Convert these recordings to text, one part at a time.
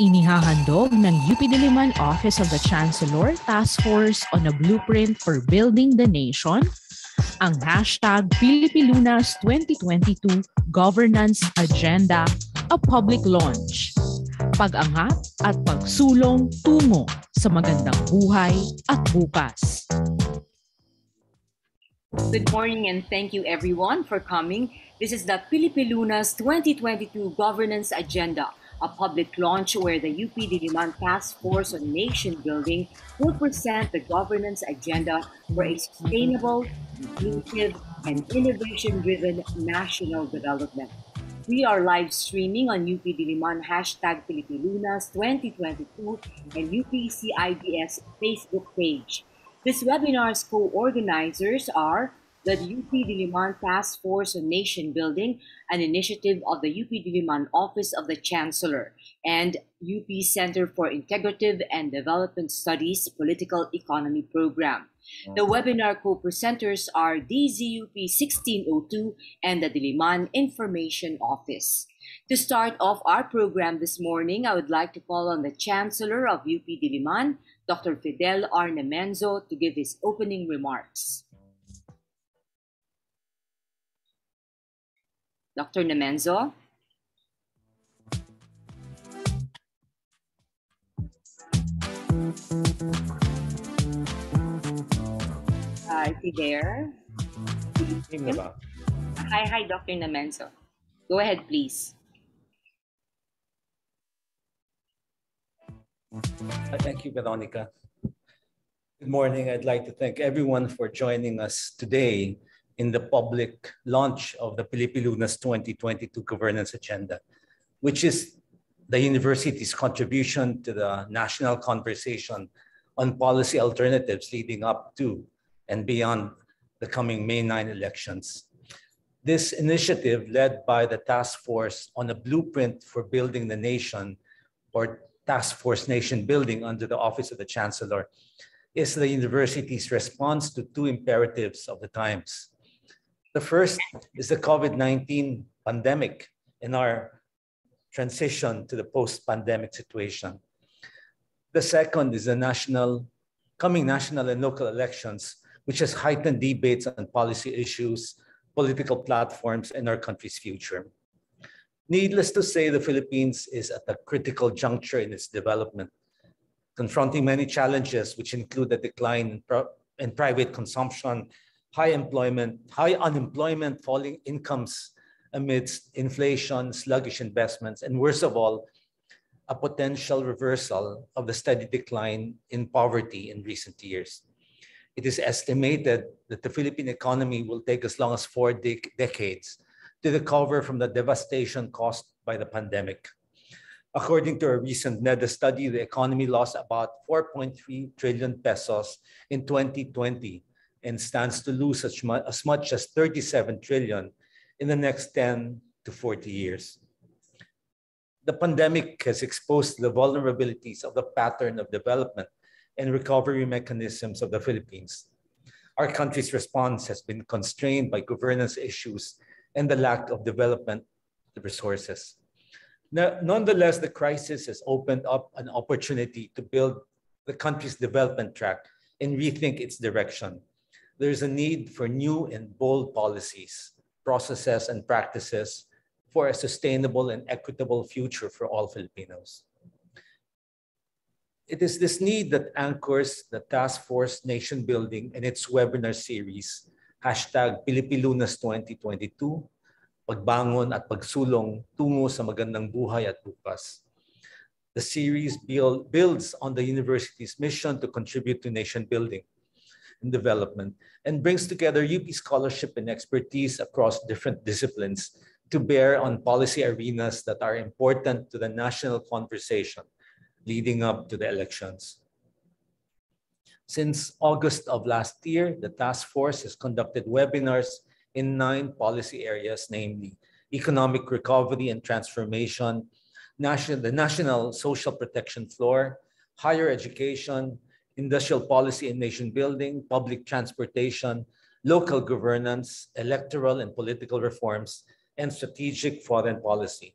Inihahandog ng UP Diliman Office of the Chancellor Task Force on a Blueprint for Building the Nation ang hashtag PILIpiLUNAS 2022 Governance Agenda, a public launch. Pag-angat at pagsulong tungo sa magandang buhay at bukas. Good morning and thank you everyone for coming. This is the PILIpiLUNAS 2022 Governance Agenda, a public launch where the UP Diliman Task Force on Nation Building will present the governance agenda for a sustainable, inclusive, and innovation-driven national development. We are live streaming on UP Diliman hashtag PILIpiLUNAS 2022 and UPCIDS Facebook page. This webinar's co-organizers are the UP Diliman Task Force on Nation Building, an initiative of the UP Diliman Office of the Chancellor and UP Center for Integrative and Development Studies Political Economy Program. The webinar co-presenters are DZUP 1602 and the Diliman Information Office. To start off our program this morning, I would like to call on the Chancellor of UP Diliman, Dr. Fidel Nemenzo, to give his opening remarks. Dr. Nemenzo? Is he there? Hi, Dr. Nemenzo. Go ahead, please. Thank you, Veronica. Good morning. I'd like to thank everyone for joining us today in the public launch of the PILIpiLUNAS 2022 Governance Agenda, which is the university's contribution to the national conversation on policy alternatives leading up to and beyond the coming May 9 elections. This initiative, led by the Task Force on a Blueprint for Building the Nation, or Task Force Nation Building under the Office of the Chancellor, is the university's response to two imperatives of the times. The first is the COVID-19 pandemic and our transition to the post-pandemic situation. The second is the coming national and local elections, which has heightened debates on policy issues, political platforms, and our country's future. Needless to say, the Philippines is at a critical juncture in its development, confronting many challenges, which include a decline in private consumption, high unemployment, falling incomes amidst inflation, sluggish investments, and worst of all, a potential reversal of the steady decline in poverty in recent years. It is estimated that the Philippine economy will take as long as four decades to recover from the devastation caused by the pandemic. According to a recent NEDA study, the economy lost about 4.3 trillion pesos in 2020, and stands to lose as much as 37 trillion in the next 10 to 40 years. The pandemic has exposed the vulnerabilities of the pattern of development and recovery mechanisms of the Philippines. Our country's response has been constrained by governance issues and the lack of development resources. Nonetheless, the crisis has opened up an opportunity to build the country's development track and rethink its direction. There is a need for new and bold policies, processes, and practices for a sustainable and equitable future for all Filipinos. It is this need that anchors the Task Force Nation Building and its webinar series, hashtag PILIpiLUNAS 2022, Pagbangon at Pagsulong tungo sa magandang buhay at bukas. The series builds on the university's mission to contribute to nation building and development, and brings together UP scholarship and expertise across different disciplines to bear on policy arenas that are important to the national conversation leading up to the elections. Since August of last year, the task force has conducted webinars in 9 policy areas, namely economic recovery and transformation, the national social protection floor, higher education, industrial policy and nation building, public transportation, local governance, electoral and political reforms, and strategic foreign policy.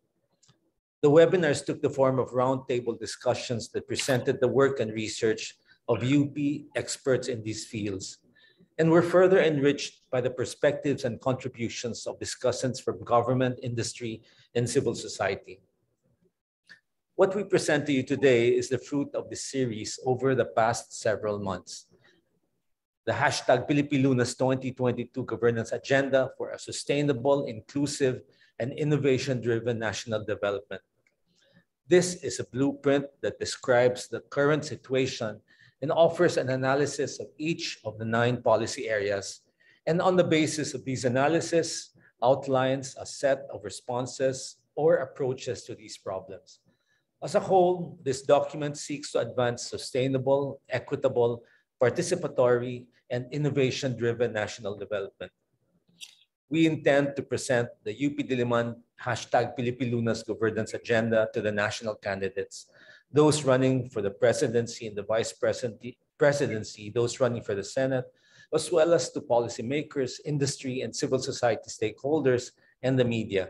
The webinars took the form of roundtable discussions that presented the work and research of UP experts in these fields, and were further enriched by the perspectives and contributions of discussants from government, industry, and civil society. What we present to you today is the fruit of this series over the past several months. The hashtag PILIpiLUNAS 2022 Governance Agenda for a Sustainable, Inclusive, and Innovation-Driven National Development. This is a blueprint that describes the current situation and offers an analysis of each of the 9 policy areas. And on the basis of these analyses, outlines a set of responses or approaches to these problems. As a whole, this document seeks to advance sustainable, equitable, participatory, and innovation-driven national development. We intend to present the UP Diliman hashtag PILIpiLUNAS governance agenda to the national candidates, those running for the presidency and the vice presidency, those running for the Senate, as well as to policymakers, industry, and civil society stakeholders, and the media.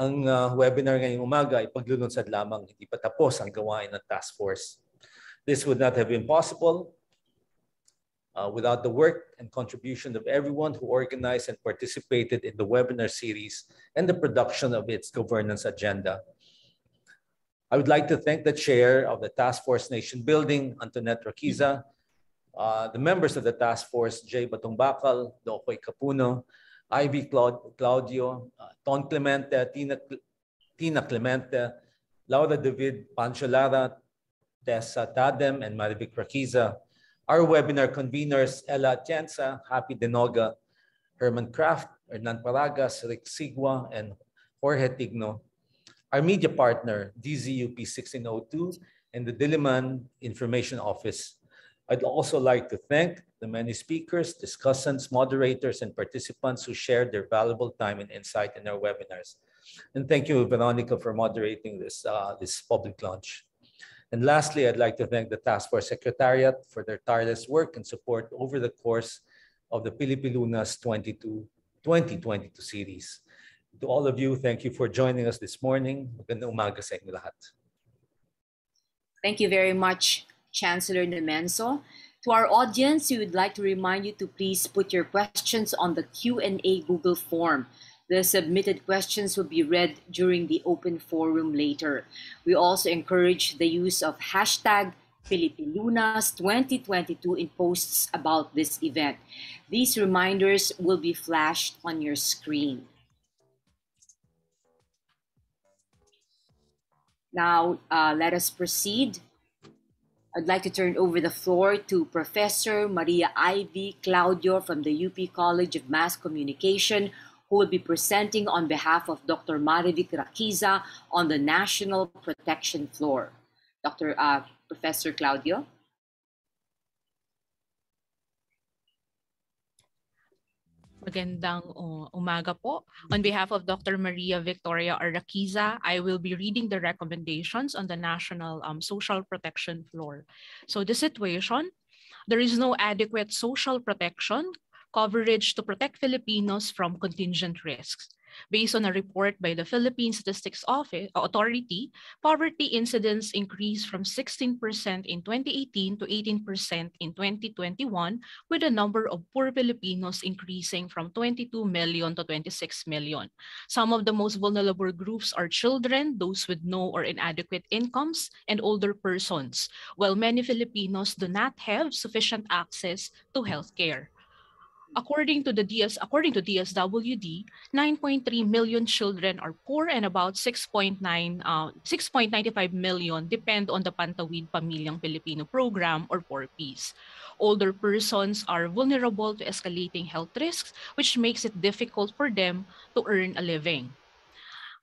Ang webinar ngayong umaga ay paglulunsad lamang, hindi pa tapos ang gawain ng task force. This would not have been possible without the work and contribution of everyone who organized and participated in the webinar series and the production of its governance agenda. I would like to thank the chair of the Task Force Nation Building, Antoinette Raquiza, the members of the Task Force, Jay Batongbakal, Doy Kapuno, Ivy Claudio, Ton Clemente, Tina Clemente, Laura David Panchalara, Tessa Tadem, and Maria Victoria Raquiza. Our webinar conveners, Ela Atienza, Happy Denoga, Herman Kraft, Hernan Paragas, Rick Sigua, and Jorge Tigno. Our media partner, DZUP 1602, and the Diliman Information Office. I'd also like to thank the many speakers, discussants, moderators, and participants who shared their valuable time and insight in our webinars. And thank you, Veronica, for moderating this public launch. And lastly, I'd like to thank the Task Force Secretariat for their tireless work and support over the course of the PILIpiLUNAS 2022 series. To all of you, thank you for joining us this morning. Magandang umaga sa inyo lahat. Thank you very much, Chancellor Nemenzo. To our audience, we would like to remind you to please put your questions on the Q&A Google form. The submitted questions will be read during the open forum later. We also encourage the use of hashtag PILIpiLUNAS 2022 in posts about this event. These reminders will be flashed on your screen. Now, let us proceed. I'd like to turn over the floor to Professor Maria Ivy Claudio from the UP College of Mass Communication, who will be presenting on behalf of Dr. Marivic Raquiza on the National Protection Floor. Professor Claudio. Magandang umaga po. On behalf of Dr. Maria Victoria Raquiza, I will be reading the recommendations on the National Social Protection Floor. So the situation, there is no adequate social protection coverage to protect Filipinos from contingent risks. Based on a report by the Philippine Statistics Authority, poverty incidence increased from 16% in 2018 to 18% in 2021, with the number of poor Filipinos increasing from 22 million to 26 million. Some of the most vulnerable groups are children, those with no or inadequate incomes, and older persons, while many Filipinos do not have sufficient access to health care. According to DSWD, 9.3 million children are poor and about 6.95 million depend on the Pantawid Pamilyang Pilipino program or PORPIS. Older persons are vulnerable to escalating health risks, which makes it difficult for them to earn a living.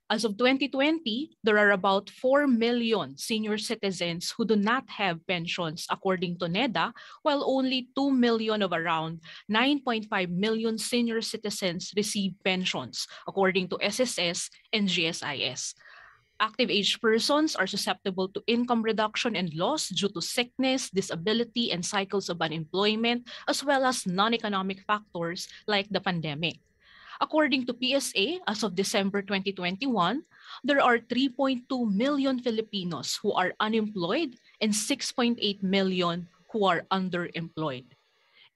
As of 2020, there are about 4 million senior citizens who do not have pensions according to NEDA, while only 2 million of around 9.5 million senior citizens receive pensions according to SSS and GSIS. Active age persons are susceptible to income reduction and loss due to sickness, disability, and cycles of unemployment, as well as non-economic factors like the pandemic. According to PSA, as of December 2021, there are 3.2 million Filipinos who are unemployed and 6.8 million who are underemployed.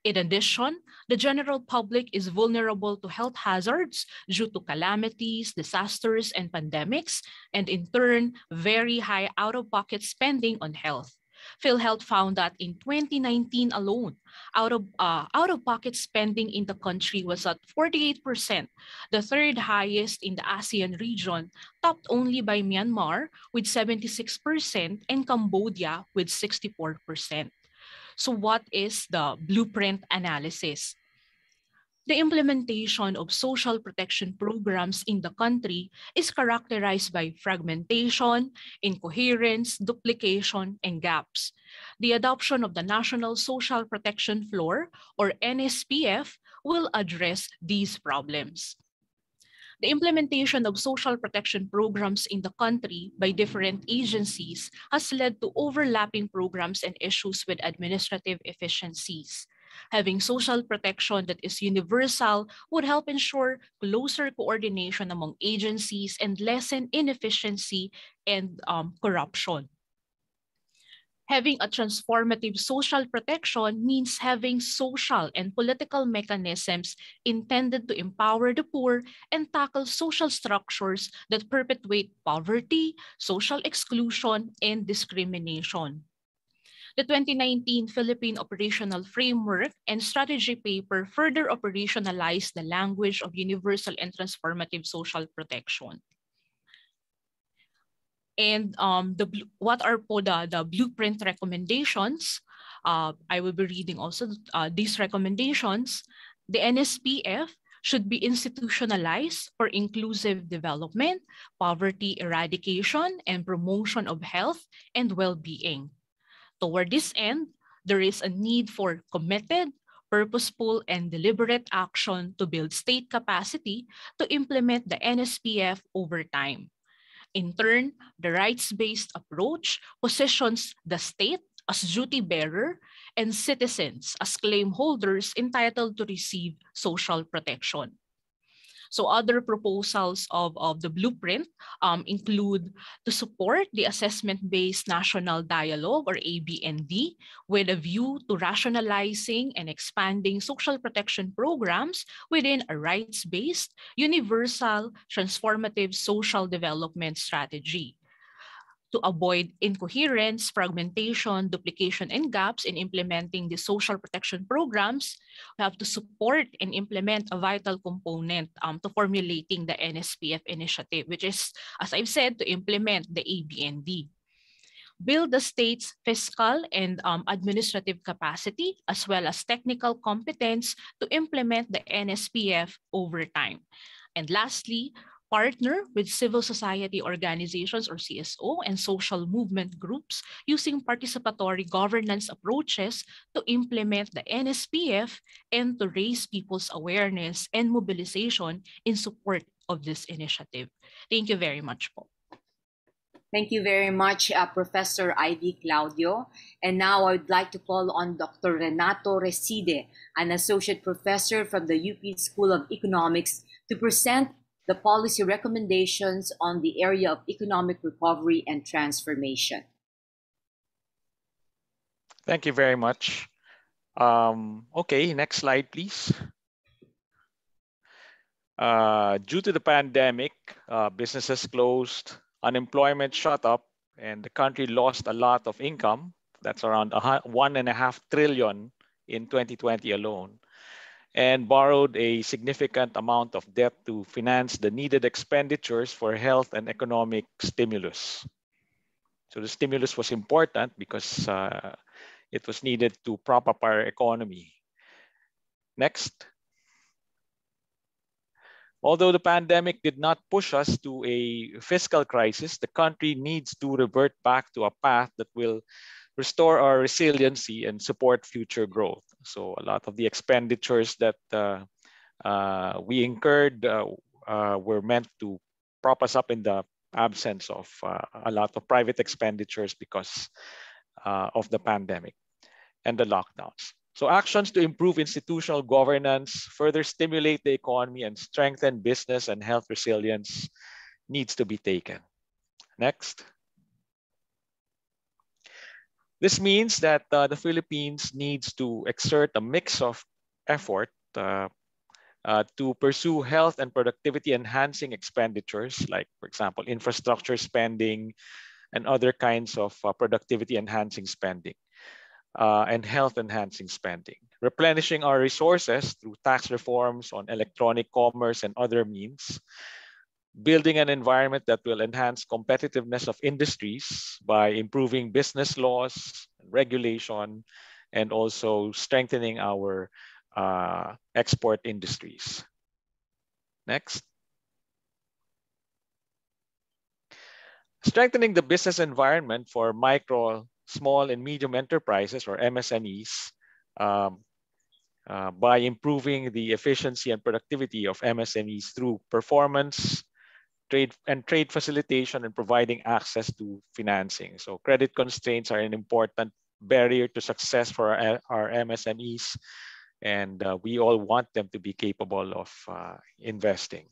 In addition, the general public is vulnerable to health hazards due to calamities, disasters, and pandemics, and in turn, very high out-of-pocket spending on health. PhilHealth found that in 2019 alone, out-of-pocket spending in the country was at 48%, the third highest in the ASEAN region, topped only by Myanmar with 76% and Cambodia with 64%. So what is the blueprint analysis? The implementation of social protection programs in the country is characterized by fragmentation, incoherence, duplication, and gaps. The adoption of the National Social Protection Floor, or NSPF, will address these problems. The implementation of social protection programs in the country by different agencies has led to overlapping programs and issues with administrative efficiencies. Having social protection that is universal would help ensure closer coordination among agencies and lessen inefficiency and corruption. Having a transformative social protection means having social and political mechanisms intended to empower the poor and tackle social structures that perpetuate poverty, social exclusion, and discrimination. The 2019 Philippine Operational Framework and Strategy Paper further operationalized the language of universal and transformative social protection. And what are the blueprint recommendations? I will be reading also these recommendations. The NSPF should be institutionalized for inclusive development, poverty eradication, and promotion of health and well-being. Toward this end, there is a need for committed, purposeful, and deliberate action to build state capacity to implement the NSPF over time. In turn, the rights-based approach positions the state as duty bearer and citizens as claim holders entitled to receive social protection. So other proposals of the blueprint include to support the assessment-based national dialogue, or ABND, with a view to rationalizing and expanding social protection programs within a rights-based, universal, transformative social development strategy. To avoid incoherence, fragmentation, duplication, and gaps in implementing the social protection programs, we have to support and implement a vital component to formulating the NSPF initiative, which is, as I've said, to implement the ABND. Build the state's fiscal and administrative capacity, as well as technical competence to implement the NSPF over time. And lastly, partner with civil society organizations, or CSO, and social movement groups using participatory governance approaches to implement the NSPF and to raise people's awareness and mobilization in support of this initiative. Thank you very much, Paul. Thank you very much, Professor Ivy Claudio. And now I would like to call on Dr. Renato Reside, an associate professor from the UP School of Economics, to present the policy recommendations on the area of economic recovery and transformation. Thank you very much. Okay, next slide, please. Due to the pandemic, businesses closed, unemployment shot up, and the country lost a lot of income. That's around 1.5 trillion in 2020 alone, and borrowed a significant amount of debt to finance the needed expenditures for health and economic stimulus. So the stimulus was important because it was needed to prop up our economy. Next. Although the pandemic did not push us to a fiscal crisis, the country needs to revert back to a path that will restore our resiliency and support future growth. So a lot of the expenditures that we incurred were meant to prop us up in the absence of a lot of private expenditures because of the pandemic and the lockdowns. So actions to improve institutional governance, further stimulate the economy, and strengthen business and health resilience needs to be taken. Next. This means that the Philippines needs to exert a mix of effort to pursue health and productivity enhancing expenditures, like, for example, infrastructure spending and other kinds of productivity enhancing spending and health enhancing spending. Replenishing our resources through tax reforms on electronic commerce and other means. Building an environment that will enhance competitiveness of industries by improving business laws, regulation, and also strengthening our export industries. Next. Strengthening the business environment for micro, small, and medium enterprises, or MSMEs, by improving the efficiency and productivity of MSMEs through performance, trade facilitation, and providing access to financing. So credit constraints are an important barrier to success for our MSMEs, and we all want them to be capable of investing.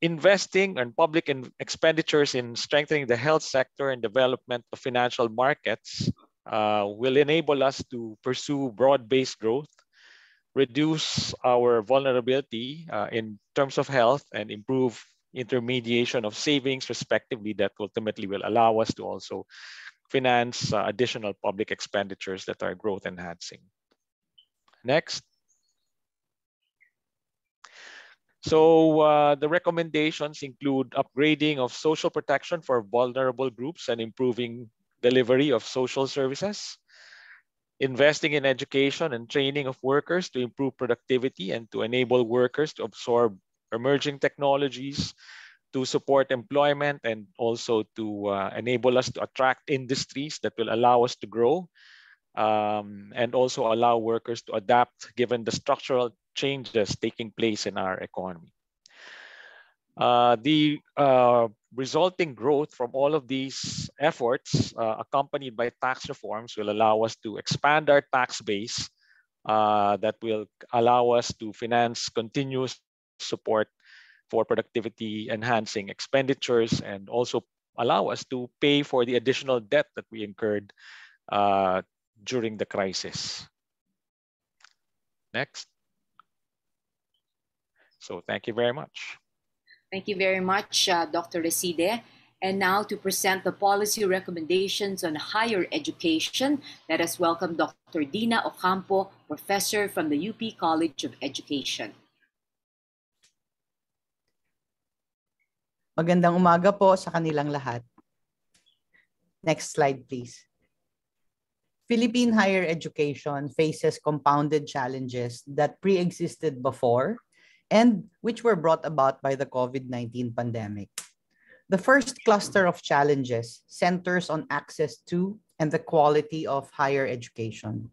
Investing and public expenditures in strengthening the health sector and development of financial markets will enable us to pursue broad-based growth, reduce our vulnerability in terms of health, and improve intermediation of savings, respectively, that ultimately will allow us to also finance additional public expenditures that are growth enhancing. Next. So the recommendations include upgrading of social protection for vulnerable groups and improving delivery of social services, investing in education and training of workers to improve productivity and to enable workers to absorb emerging technologies, to support employment, and also to enable us to attract industries that will allow us to grow, and also allow workers to adapt given the structural changes taking place in our economy. The resulting growth from all of these efforts, accompanied by tax reforms, will allow us to expand our tax base that will allow us to finance continuous support for productivity enhancing expenditures, and also allow us to pay for the additional debt that we incurred during the crisis. Next. So thank you very much. Thank you very much, Dr. Reside. And now to present the policy recommendations on higher education, let us welcome Dr. Dina Ocampo, professor from the UP College of Education. Magandang umaga po sa kanilang lahat. Next slide, please. Philippine higher education faces compounded challenges that pre-existed before and which were brought about by the COVID-19 pandemic. The first cluster of challenges centers on access to and the quality of higher education.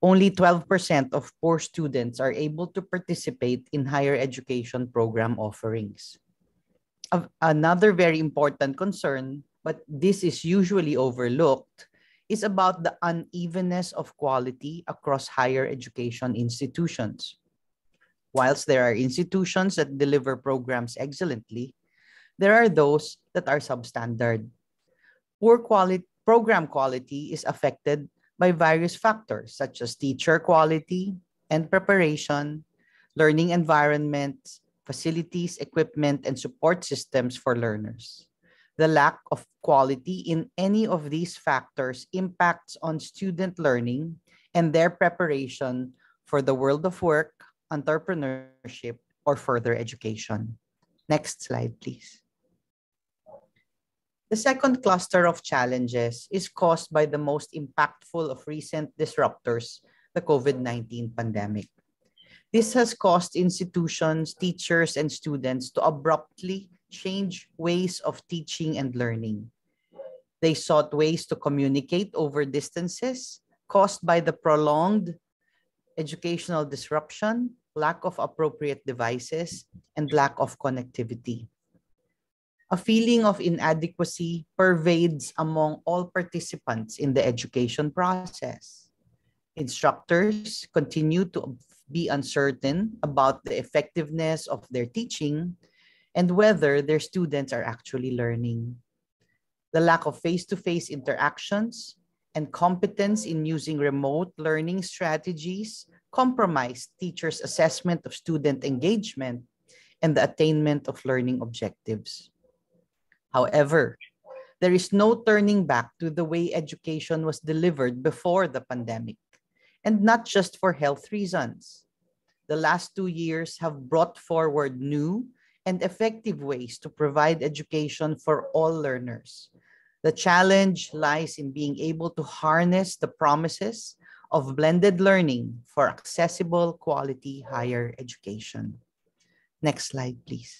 Only 12% of poor students are able to participate in higher education program offerings. Another very important concern, but this is usually overlooked, is about the unevenness of quality across higher education institutions. Whilst there are institutions that deliver programs excellently, there are those that are substandard. Poor quality, program quality is affected by various factors such as teacher quality and preparation, learning environments, facilities, equipment, and support systems for learners. The lack of quality in any of these factors impacts on student learning and their preparation for the world of work, entrepreneurship, or further education. Next slide, please. The second cluster of challenges is caused by the most impactful of recent disruptors, the COVID-19 pandemic. This has caused institutions, teachers, and students to abruptly change ways of teaching and learning. They sought ways to communicate over distances caused by the prolonged educational disruption, lack of appropriate devices, and lack of connectivity. A feeling of inadequacy pervades among all participants in the education process. instructors continue to be uncertain about the effectiveness of their teaching and whether their students are actually learning. The lack of face-to-face interactions and competence in using remote learning strategies compromised teachers' assessment of student engagement and the attainment of learning objectives. However, there is no turning back to the way education was delivered before the pandemic, and not just for health reasons. The last 2 years have brought forward new and effective ways to provide education for all learners. The challenge lies in being able to harness the promises of blended learning for accessible, quality higher education. Next slide, please.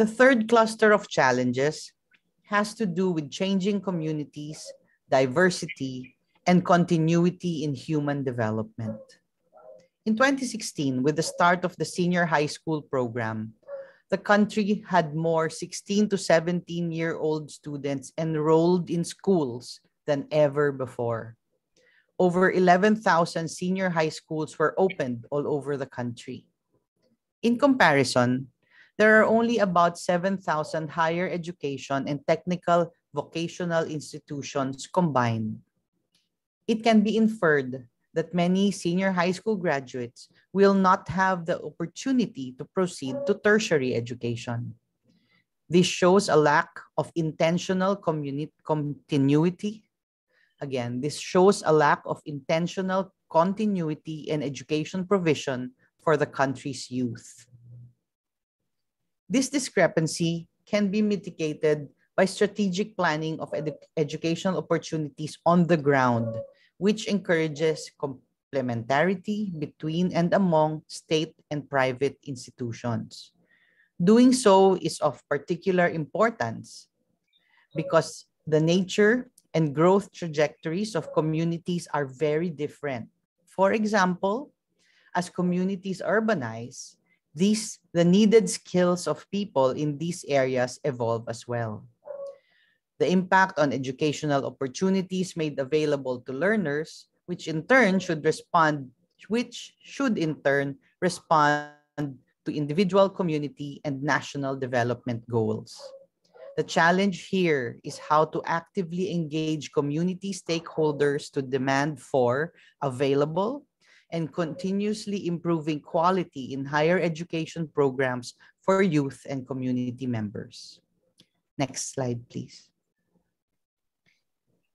The third cluster of challenges has to do with changing communities, diversity, and continuity in human development. In 2016, with the start of the senior high school program, the country had more 16 to 17-year-old students enrolled in schools than ever before. Over 11,000 senior high schools were opened all over the country. In comparison, there are only about 7,000 higher education and technical vocational institutions combined. It can be inferred that many senior high school graduates will not have the opportunity to proceed to tertiary education. This shows a lack of intentional continuity. Again, this shows a lack of intentional continuity in education provision for the country's youth. This discrepancy can be mitigated by strategic planning of educational opportunities on the ground, which encourages complementarity between and among state and private institutions. Doing so is of particular importance because the nature and growth trajectories of communities are very different. For example, as communities urbanize, the needed skills of people in these areas evolve as well. The impact on educational opportunities made available to learners, which should in turn respond to individual, community, and national development goals. The challenge here is how to actively engage community stakeholders to demand for available and continuously improving quality in higher education programs for youth and community members. Next slide, please.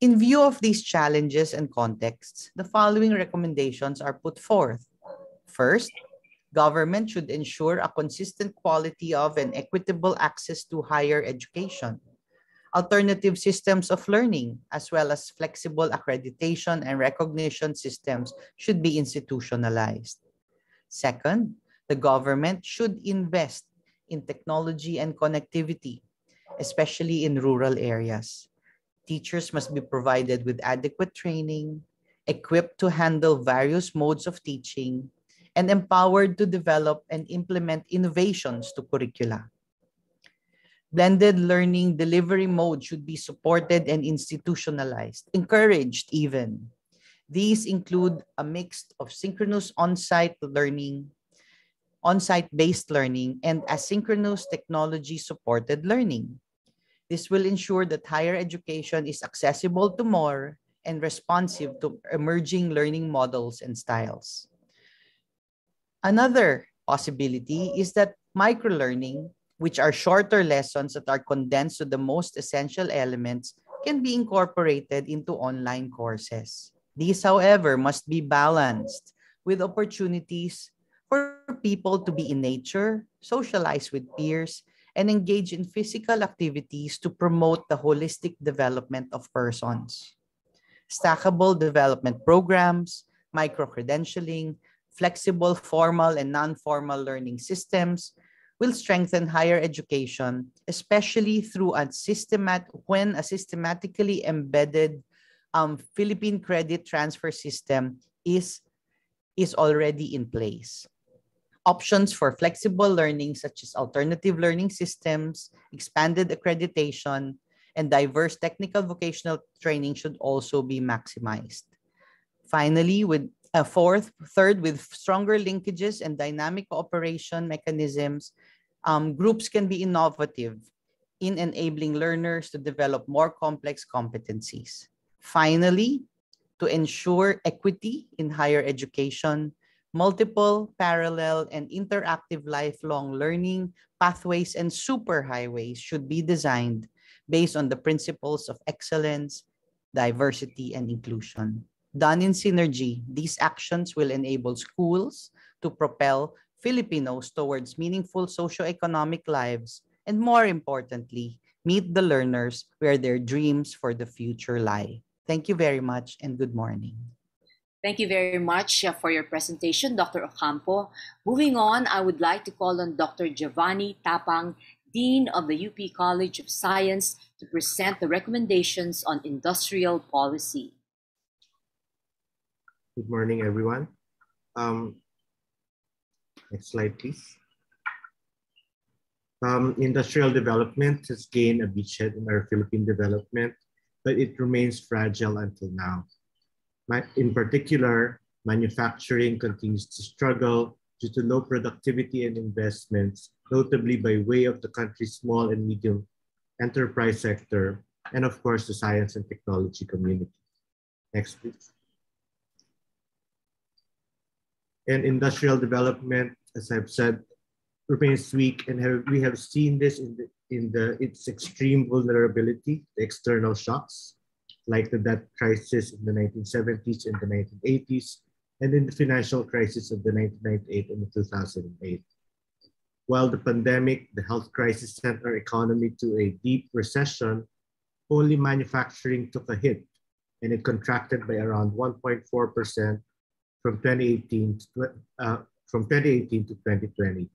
In view of these challenges and contexts, the following recommendations are put forth. First, government should ensure a consistent quality of and equitable access to higher education. Alternative systems of learning, as well as flexible accreditation and recognition systems, should be institutionalized. Second, the government should invest in technology and connectivity, especially in rural areas. Teachers must be provided with adequate training, equipped to handle various modes of teaching, and empowered to develop and implement innovations to curricula. Blended learning delivery mode should be supported and institutionalized, encouraged even. These include a mix of synchronous on-site-based learning, and asynchronous technology-supported learning. This will ensure that higher education is accessible to more and responsive to emerging learning models and styles. Another possibility is that microlearning, which are shorter lessons that are condensed to the most essential elements, can be incorporated into online courses. These, however, must be balanced with opportunities for people to be in nature, socialize with peers, and engage in physical activities to promote the holistic development of persons. Stackable development programs, micro-credentialing, flexible formal and non-formal learning systems, will strengthen higher education, especially through when a systematically embedded Philippine credit transfer system is already in place. Options for flexible learning, such as alternative learning systems, expanded accreditation, and diverse technical vocational training should also be maximized. Finally, with third, with stronger linkages and dynamic cooperation mechanisms, groups can be innovative in enabling learners to develop more complex competencies. Finally, to ensure equity in higher education, multiple, parallel, and interactive lifelong learning pathways and superhighways should be designed based on the principles of excellence, diversity, and inclusion. Done in synergy, these actions will enable schools to propel Filipinos towards meaningful socioeconomic lives and, more importantly, meet the learners where their dreams for the future lie. Thank you very much and good morning. Thank you very much for your presentation, Dr. Ocampo. Moving on, I would like to call on Dr. Giovanni Tapang, Dean of the UP College of Science, to present the recommendations on industrial policy. Good morning, everyone. Next slide, please. Industrial development has gained a beachhead in our Philippine development, but it remains fragile until now. In particular, manufacturing continues to struggle due to low productivity and investments, notably by way of the country's small and medium enterprise sector, and of course, the science and technology community. Next, please. And industrial development, as I've said, remains weak, and we have seen this in its extreme vulnerability, the external shocks, like the debt crisis in the 1970s and the 1980s, and in the financial crisis of the 1998 and the 2008. While the pandemic, the health crisis sent our economy to a deep recession, only manufacturing took a hit, and it contracted by around 1.4% from 2018 to 2020.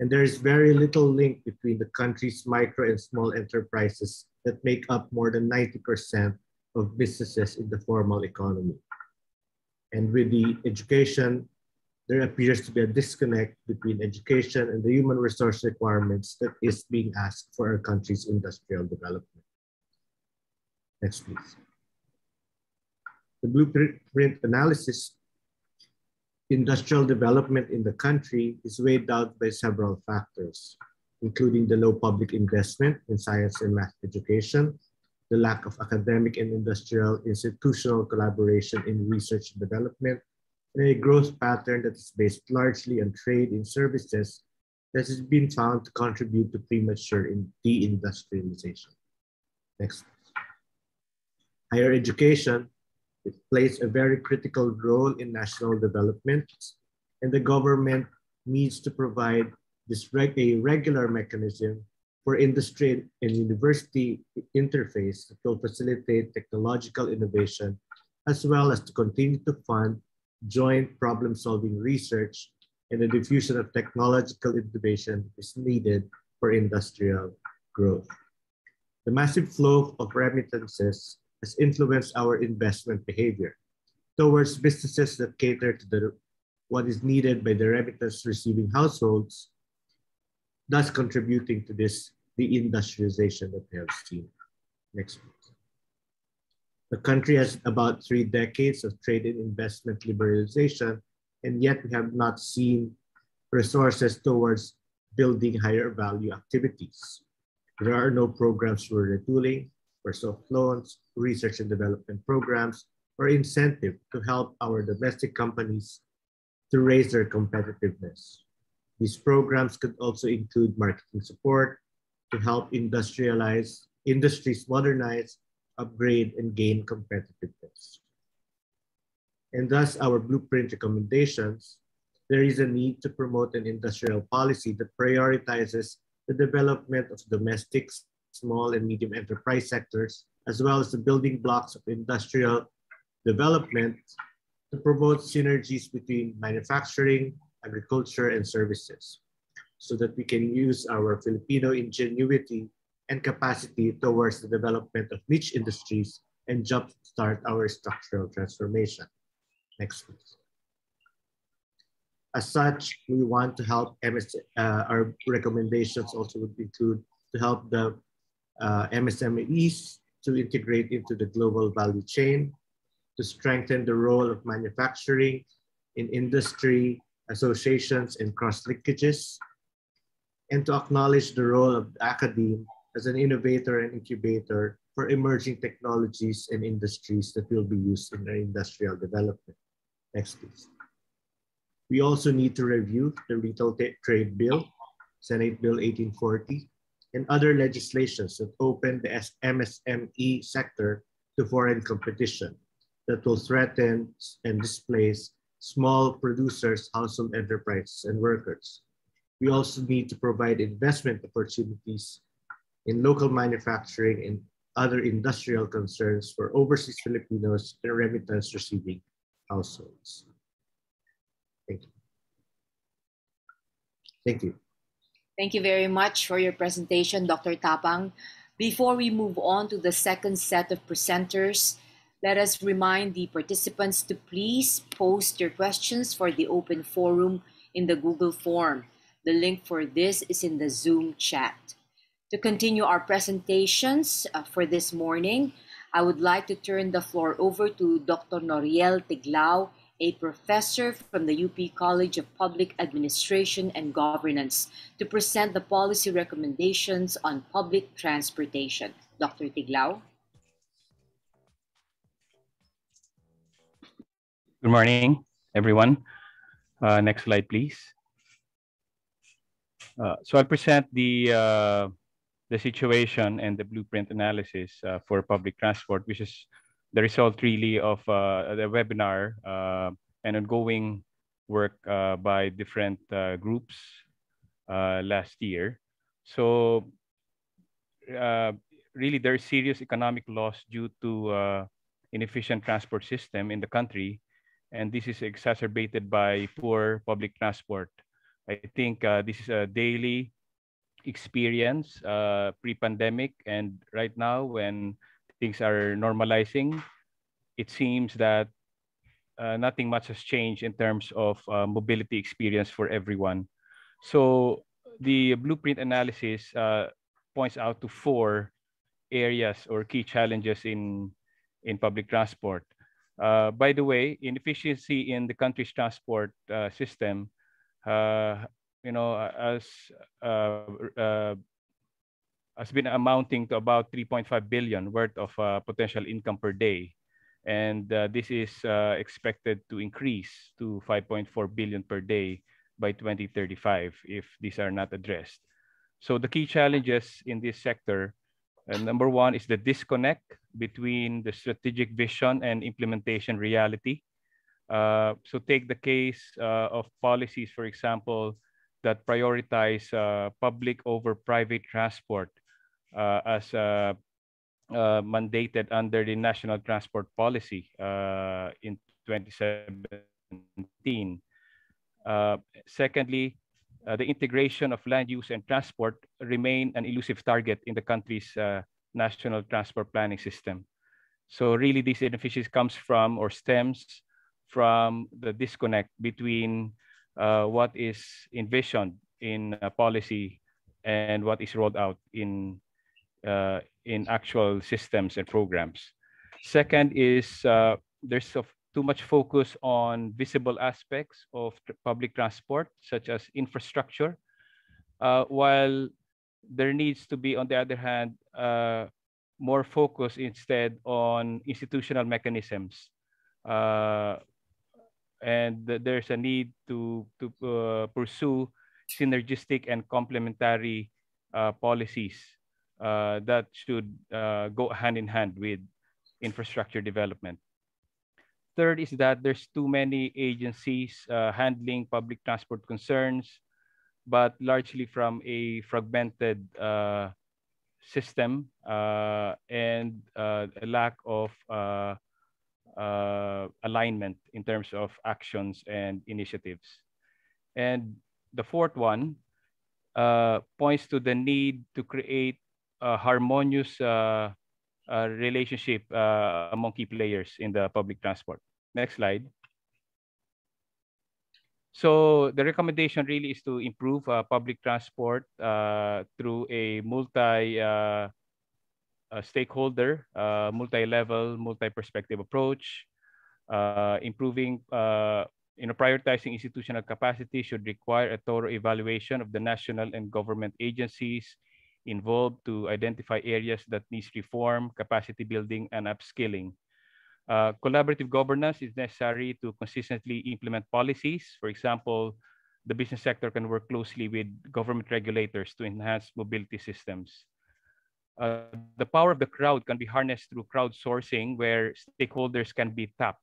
And there is very little link between the country's micro and small enterprises that make up more than 90% of businesses in the formal economy. And with the education, there appears to be a disconnect between education and the human resource requirements that is being asked for our country's industrial development. Next, please. The blueprint analysis, industrial development in the country is weighed down by several factors, including the low public investment in science and math education, the lack of academic and industrial institutional collaboration in research and development, and a growth pattern that is based largely on trade in services that has been found to contribute to premature deindustrialization. Next. Higher education. It plays a very critical role in national development, and the government needs to provide a regular mechanism for industry and university interface that will facilitate technological innovation, as well as to continue to fund joint problem-solving research, and the diffusion of technological innovation is needed for industrial growth. The massive flow of remittances has influenced our investment behavior towards businesses that cater to what is needed by the remittance receiving households, thus contributing to the industrialization that we have seen. Next. The country has about 3 decades of trade and investment liberalization, and yet we have not seen resources towards building higher value activities. There are no programs for retooling, for soft loans, research and development programs, or incentive to help our domestic companies to raise their competitiveness. These programs could also include marketing support to help industries modernize, upgrade, and gain competitiveness. And thus, our blueprint recommendations, there is a need to promote an industrial policy that prioritizes the development of domestic, small, and medium enterprise sectors, as well as the building blocks of industrial development to promote synergies between manufacturing, agriculture, and services, so that we can use our Filipino ingenuity and capacity towards the development of niche industries and jumpstart our structural transformation. Next, please. As such, we want to help our recommendations also would include to help the MSMEs to integrate into the global value chain, to strengthen the role of manufacturing in industry associations and cross-linkages, and to acknowledge the role of academe as an innovator and incubator for emerging technologies and industries that will be used in their industrial development. Next, please. We also need to review the Retail Trade Bill, Senate Bill 1840, and other legislations that open the MSME sector to foreign competition that will threaten and displace small producers, household enterprises, and workers. We also need to provide investment opportunities in local manufacturing and other industrial concerns for overseas Filipinos and remittance receiving households. Thank you. Thank you. Thank you very much for your presentation, Dr. Tapang. Before we move on to the second set of presenters, let us remind the participants to please post your questions for the open forum in the Google form. The link for this is in the Zoom chat. To continue our presentations for this morning, I would like to turn the floor over to Dr. Noriel Tiglao, a professor from the UP College of Public Administration and Governance, to present the policy recommendations on public transportation. Dr. Tiglao. Good morning, everyone. Next slide, please. So I'll present the situation and the blueprint analysis for public transport, which is the result really of the webinar and ongoing work by different groups last year. So really there's serious economic loss due to inefficient transport system in the country. And this is exacerbated by poor public transport. I think this is a daily experience pre-pandemic, and right now when things are normalizing, it seems that nothing much has changed in terms of mobility experience for everyone. So the blueprint analysis points out to four areas or key challenges in public transport. By the way, inefficiency in the country's transport system, has been amounting to about 3.5 billion worth of potential income per day. And this is expected to increase to 5.4 billion per day by 2035 if these are not addressed. So the key challenges in this sector, number one is the disconnect between the strategic vision and implementation reality. So take the case of policies, for example, that prioritize public over private transport as mandated under the National Transport Policy in 2017. Secondly, the integration of land use and transport remain an elusive target in the country's national transport planning system. So really this inefficiency comes from or stems from the disconnect between what is envisioned in policy and what is rolled out in actual systems and programs. Second is there's too much focus on visible aspects of public transport, such as infrastructure, while there needs to be, on the other hand, more focus instead on institutional mechanisms. And there's a need to pursue synergistic and complementary policies that should go hand in hand with infrastructure development. Third is that there's too many agencies handling public transport concerns, but largely from a fragmented system and a lack of alignment in terms of actions and initiatives. And the fourth one points to the need to create a harmonious relationship among key players in the public transport. Next slide. So the recommendation really is to improve public transport through a multi-stakeholder, multi-level, multi-perspective approach Improving, prioritizing institutional capacity should require a thorough evaluation of the national and government agencies involved to identify areas that needs reform, capacity building, and upskilling. Collaborative governance is necessary to consistently implement policies. For example, the business sector can work closely with government regulators to enhance mobility systems. The power of the crowd can be harnessed through crowdsourcing, where stakeholders can be tapped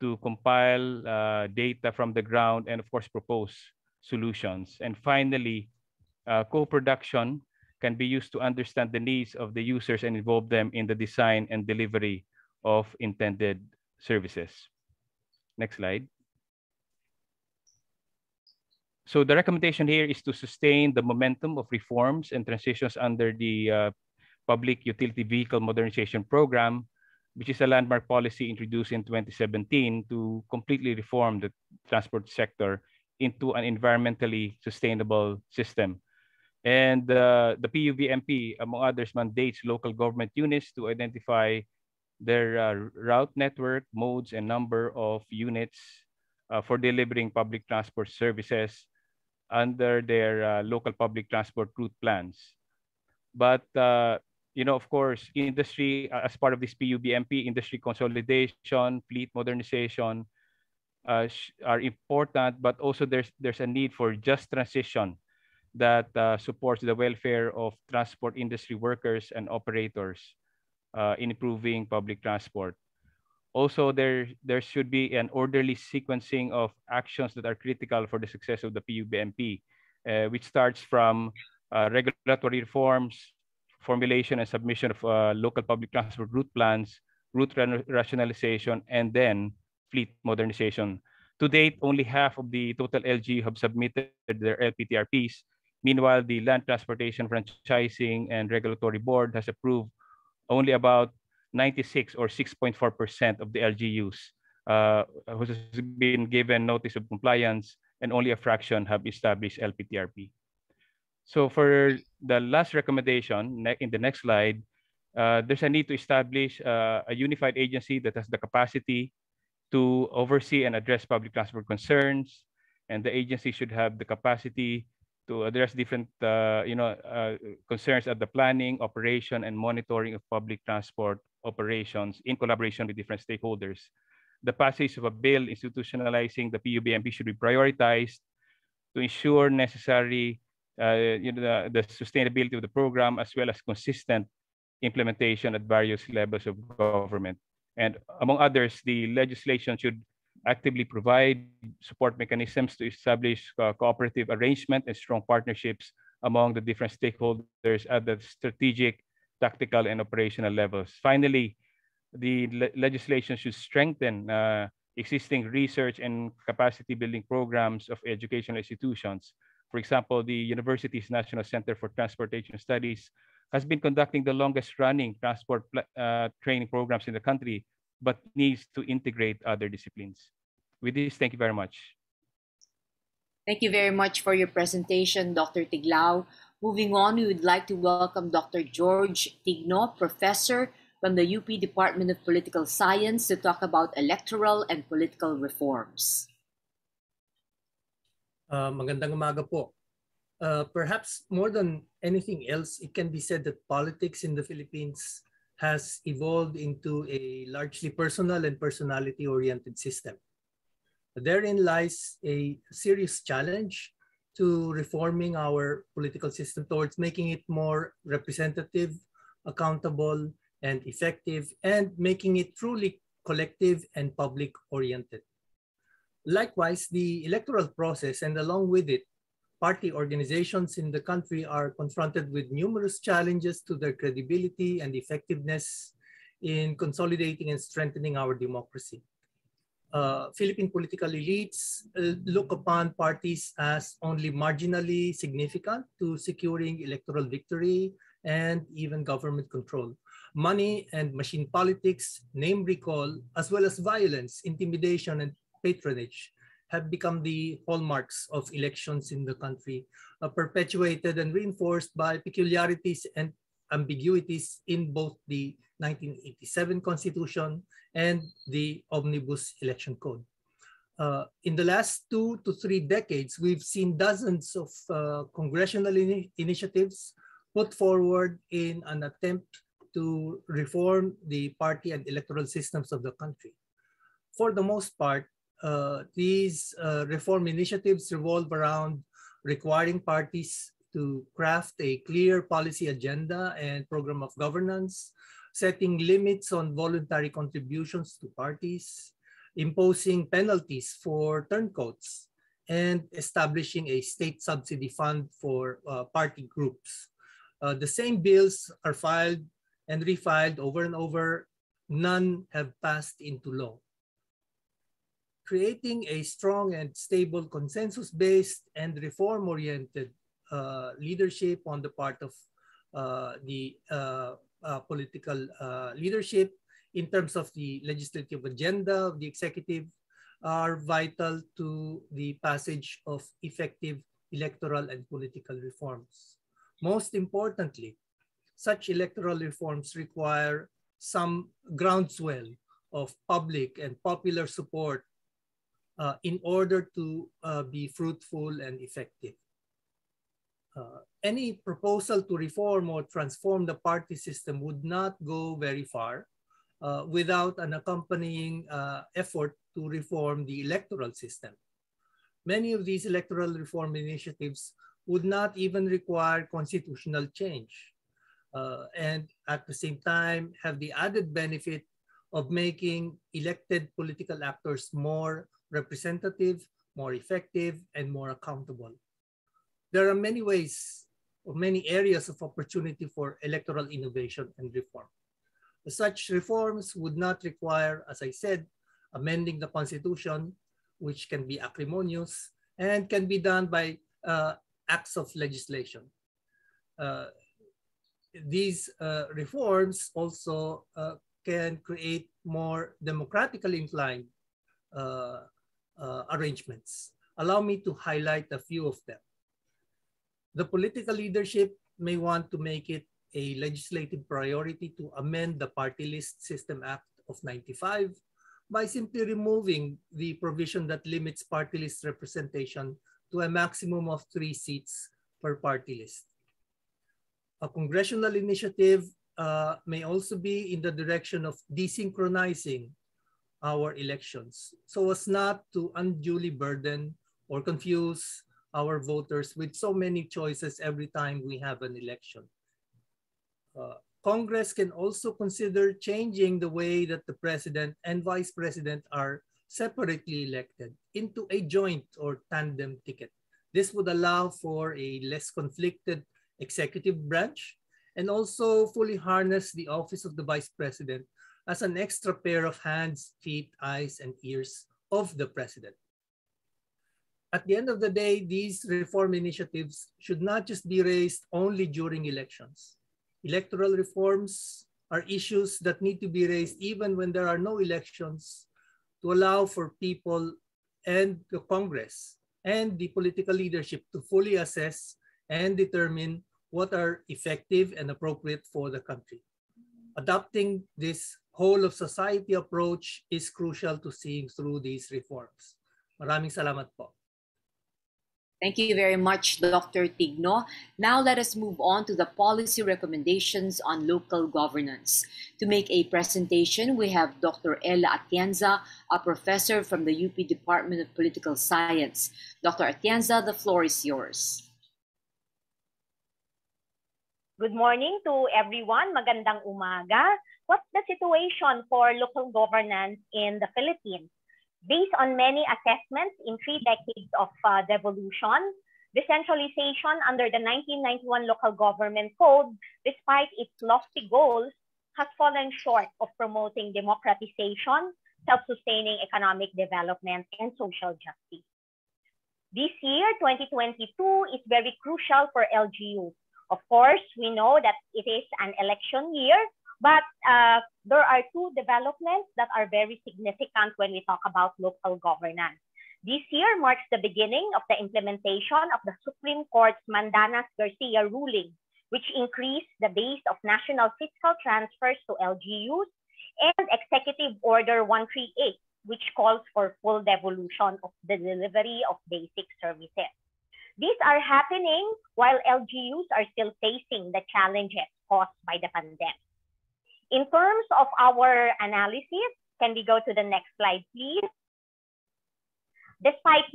to compile data from the ground and, of course, propose solutions. And finally, co-production can be used to understand the needs of the users and involve them in the design and delivery of intended services. Next slide. So the recommendation here is to sustain the momentum of reforms and transitions under the Public Utility Vehicle Modernization Program, which is a landmark policy introduced in 2017 to completely reform the transport sector into an environmentally sustainable system. And the PUBMP, among others, mandates local government units to identify their route network, modes, and number of units for delivering public transport services under their local public transport route plans. But, of course, industry, as part of this PUBMP, industry consolidation, fleet modernization are important, but also there's a need for just transition that supports the welfare of transport industry workers and operators in improving public transport. Also, there should be an orderly sequencing of actions that are critical for the success of the PUBMP, which starts from regulatory reforms, formulation and submission of local public transport route plans, route rationalization, and then fleet modernization. To date, only half of the total LGU have submitted their LPTRPs. Meanwhile, the Land Transportation Franchising and Regulatory Board has approved only about 96 or 6.4% of the LGUs who has been given notice of compliance, and only a fraction have established LPTRP. So for the last recommendation, in the next slide, there's a need to establish a unified agency that has the capacity to oversee and address public transport concerns, and the agency should have the capacity to address different concerns at the planning, operation, and monitoring of public transport operations in collaboration with different stakeholders. The passage of a bill institutionalizing the PUBMP should be prioritized to ensure necessary the sustainability of the program, as well as consistent implementation at various levels of government. And among others, the legislation should actively provide support mechanisms to establish cooperative arrangement and strong partnerships among the different stakeholders at the strategic, tactical, and operational levels. Finally, the legislation should strengthen existing research and capacity building programs of educational institutions. For example, the university's National Center for Transportation Studies has been conducting the longest running transport training programs in the country, but needs to integrate other disciplines. With this, thank you very much. Thank you very much for your presentation, Dr. Tiglao. Moving on, we would like to welcome Dr. Jorge Tigno, professor from the UP Department of Political Science, to talk about electoral and political reforms. Magandang umaga po. Perhaps more than anything else, it can be said that politics in the Philippines has evolved into a largely personal and personality-oriented system. Therein lies a serious challenge to reforming our political system towards making it more representative, accountable, and effective, and making it truly collective and public-oriented. Likewise, the electoral process, and along with it, party organizations in the country, are confronted with numerous challenges to their credibility and effectiveness in consolidating and strengthening our democracy. Philippine political elites look upon parties as only marginally significant to securing electoral victory and even government control. Money and machine politics, name recall, as well as violence, intimidation, and patronage have become the hallmarks of elections in the country, perpetuated and reinforced by peculiarities and ambiguities in both the 1987 Constitution and the Omnibus Election Code. In the last 2 to 3 decades, we've seen dozens of congressional initiatives put forward in an attempt to reform the party and electoral systems of the country. For the most part, these reform initiatives revolve around requiring parties to craft a clear policy agenda and program of governance, setting limits on voluntary contributions to parties, imposing penalties for turncoats, and establishing a state subsidy fund for party groups. The same bills are filed and refiled over and over. None have passed into law. Creating a strong and stable consensus-based and reform-oriented leadership on the part of the political leadership in terms of the legislative agenda of the executive are vital to the passage of effective electoral and political reforms. Most importantly, such electoral reforms require some groundswell of public and popular support in order to be fruitful and effective. Any proposal to reform or transform the party system would not go very far without an accompanying effort to reform the electoral system. Many of these electoral reform initiatives would not even require constitutional change, and at the same time have the added benefit of making elected political actors more representative, more effective, and more accountable. There are many ways or many areas of opportunity for electoral innovation and reform. Such reforms would not require, as I said, amending the Constitution, which can be acrimonious and can be done by acts of legislation. These reforms also can create more democratically inclined arrangements. Allow me to highlight a few of them. The political leadership may want to make it a legislative priority to amend the Party List System Act of 1995 by simply removing the provision that limits party list representation to a maximum of 3 seats per party list. A congressional initiative may also be in the direction of desynchronizing our elections so as not to unduly burden or confuse our voters with so many choices every time we have an election. Congress can also consider changing the way that the president and vice president are separately elected into a joint or tandem ticket. This would allow for a less conflicted executive branch and also fully harness the office of the vice president as an extra pair of hands, feet, eyes, and ears of the president. At the end of the day, these reform initiatives should not just be raised only during elections. Electoral reforms are issues that need to be raised even when there are no elections, to allow for people and the Congress and the political leadership to fully assess and determine what are effective and appropriate for the country. Adopting this whole of society approach is crucial to seeing through these reforms. Maraming salamat po. Thank you very much, Dr. Tigno. Now let us move on to the policy recommendations on local governance. To make a presentation, we have Dr. Ela Atienza, a professor from the UP Department of Political Science. Dr. Atienza, the floor is yours. Good morning to everyone. Magandang umaga. What's the situation for local governance in the Philippines? Based on many assessments in 3 decades of devolution, decentralization under the 1991 Local Government Code, despite its lofty goals, has fallen short of promoting democratization, self-sustaining economic development, and social justice. This year, 2022, is very crucial for LGUs. Of course, we know that it is an election year, but there are 2 developments that are very significant when we talk about local governance. This year marks the beginning of the implementation of the Supreme Court's Mandanas-Garcia ruling, which increased the base of national fiscal transfers to LGUs, and Executive Order 138, which calls for full devolution of the delivery of basic services. These are happening while LGUs are still facing the challenges caused by the pandemic. In terms of our analysis, can we go to the next slide, please? Despite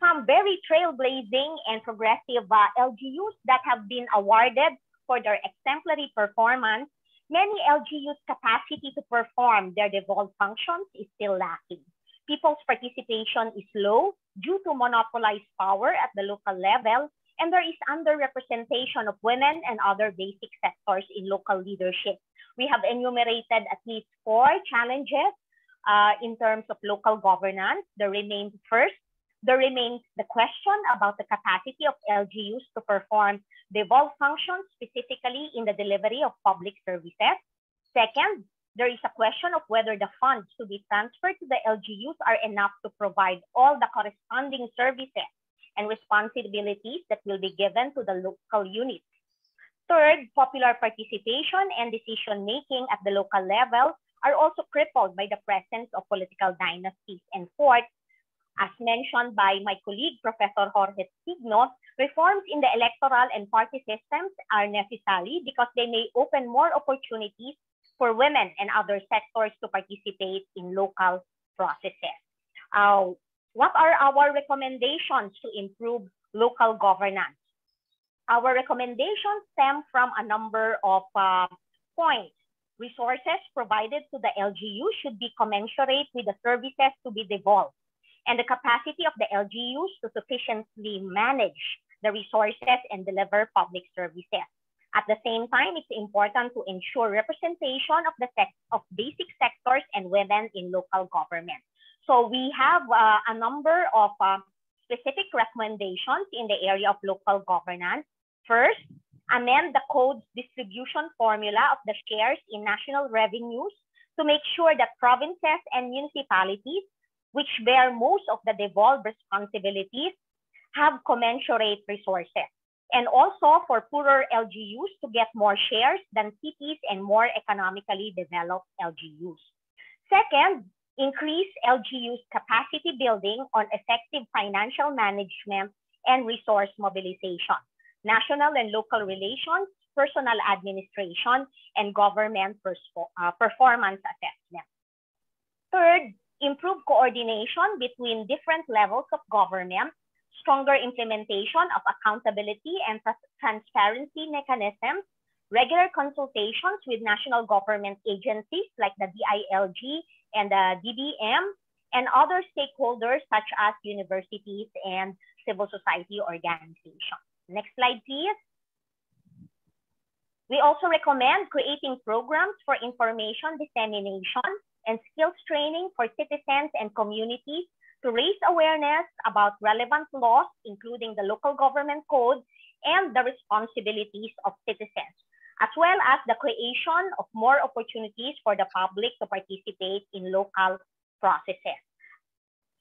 some very trailblazing and progressive LGUs that have been awarded for their exemplary performance, many LGUs' capacity to perform their devolved functions is still lacking. People's participation is low due to monopolized power at the local level, and there is underrepresentation of women and other basic sectors in local leadership. We have enumerated at least four challenges in terms of local governance. There remains the question about the capacity of LGUs to perform devolved functions, specifically in the delivery of public services. Second, there is a question of whether the funds to be transferred to the LGUs are enough to provide all the corresponding services and responsibilities that will be given to the local units. Third, popular participation and decision-making at the local level are also crippled by the presence of political dynasties. And fourth, as mentioned by my colleague, Professor Jorge Tigno, reforms in the electoral and party systems are necessary because they may open more opportunities for women and other sectors to participate in local processes. What are our recommendations to improve local governance? Our recommendations stem from a number of points. Resources provided to the LGU should be commensurate with the services to be devolved, and the capacity of the LGUs to sufficiently manage the resources and deliver public services. At the same time, it's important to ensure representation of the basic sectors and women in local government. So we have a number of specific recommendations in the area of local governance. First, amend the code's distribution formula of the shares in national revenues to make sure that provinces and municipalities, which bear most of the devolved responsibilities, have commensurate resources. And also for poorer LGUs to get more shares than cities and more economically developed LGUs. Second, increase LGUs' capacity building on effective financial management and resource mobilization, national and local relations, personal administration, and government performance assessment. Third, improve coordination between different levels of government, stronger implementation of accountability and transparency mechanisms, regular consultations with national government agencies like the DILG and the DBM, and other stakeholders such as universities and civil society organizations. Next slide, please. We also recommend creating programs for information dissemination and skills training for citizens and communities to raise awareness about relevant laws, including the local government code and the responsibilities of citizens, as well as the creation of more opportunities for the public to participate in local processes.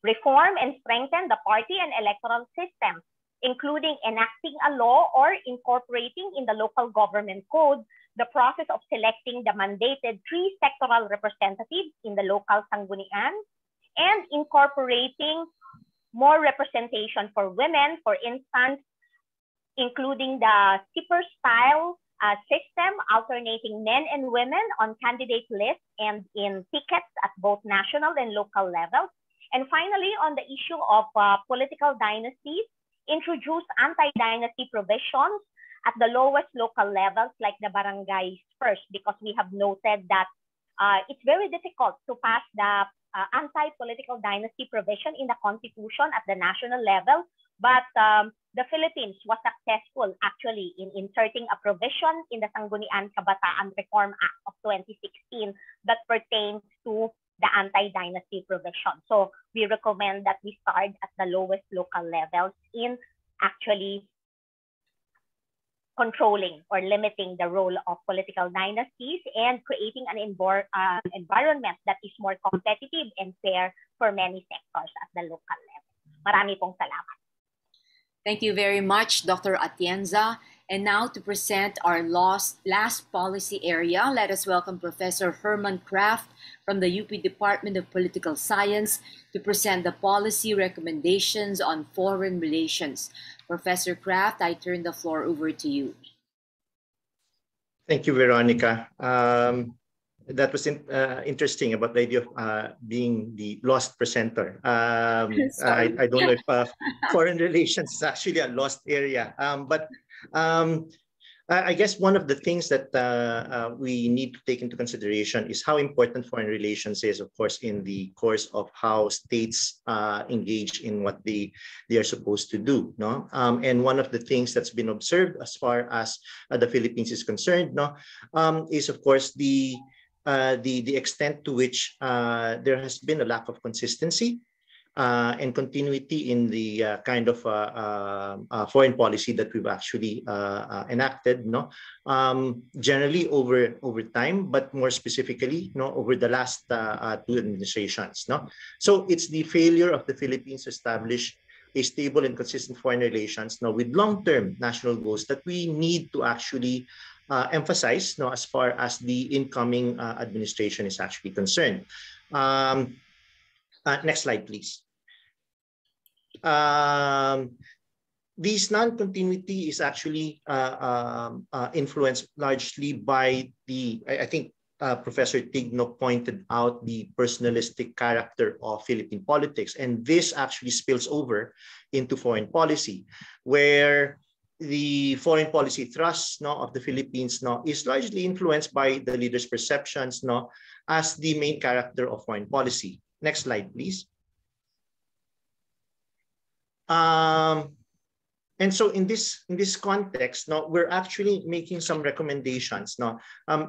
Reform and strengthen the party and electoral systems, including enacting a law or incorporating in the local government code the process of selecting the mandated three sectoral representatives in the local sanggunian, and incorporating more representation for women, for instance, including the zipper style system, alternating men and women on candidate lists and in tickets at both national and local levels. And finally, on the issue of political dynasties, introduce anti-dynasty provisions at the lowest local levels, like the barangays first, because we have noted that it's very difficult to pass the anti-political dynasty provision in the constitution at the national level, but the Philippines was successful actually in inserting a provision in the Sangguniang Kabataan Reform Act of 2016 that pertains to the anti-dynasty provision. So we recommend that we start at the lowest local levels in actually controlling or limiting the role of political dynasties and creating an environment that is more competitive and fair for many sectors at the local level. Marami pong salamat. Thank you very much, Dr. Atienza. And now to present our last policy area, let us welcome Professor Herman Kraft from the UP Department of Political Science to present the policy recommendations on foreign relations. Professor Kraft, I turn the floor over to you. Thank you, Veronica. That was interesting about the idea of being the lost presenter. I don't know if foreign relations is actually a lost area, but I guess one of the things that we need to take into consideration is how important foreign relations is, of course, in the course of how states engage in what they are supposed to do. No? And one of the things that's been observed as far as the Philippines is concerned, no, is, of course, the extent to which there has been a lack of consistency and continuity in the kind of foreign policy that we've actually enacted, no, generally over time, but more specifically, no, over the last two administrations, no. So it's the failure of the Philippines to establish a stable and consistent foreign relations, no, with long-term national goals that we need to actually emphasize, no, as far as the incoming administration is actually concerned. Next slide, please. This non-continuity is actually influenced largely by the, I think Professor Tigno pointed out the personalistic character of Philippine politics. And this actually spills over into foreign policy, where the foreign policy thrust, no, of the Philippines, no, is largely influenced by the leaders' perceptions, no, as the main character of foreign policy. Next slide, please. And so in this context, now we're actually making some recommendations now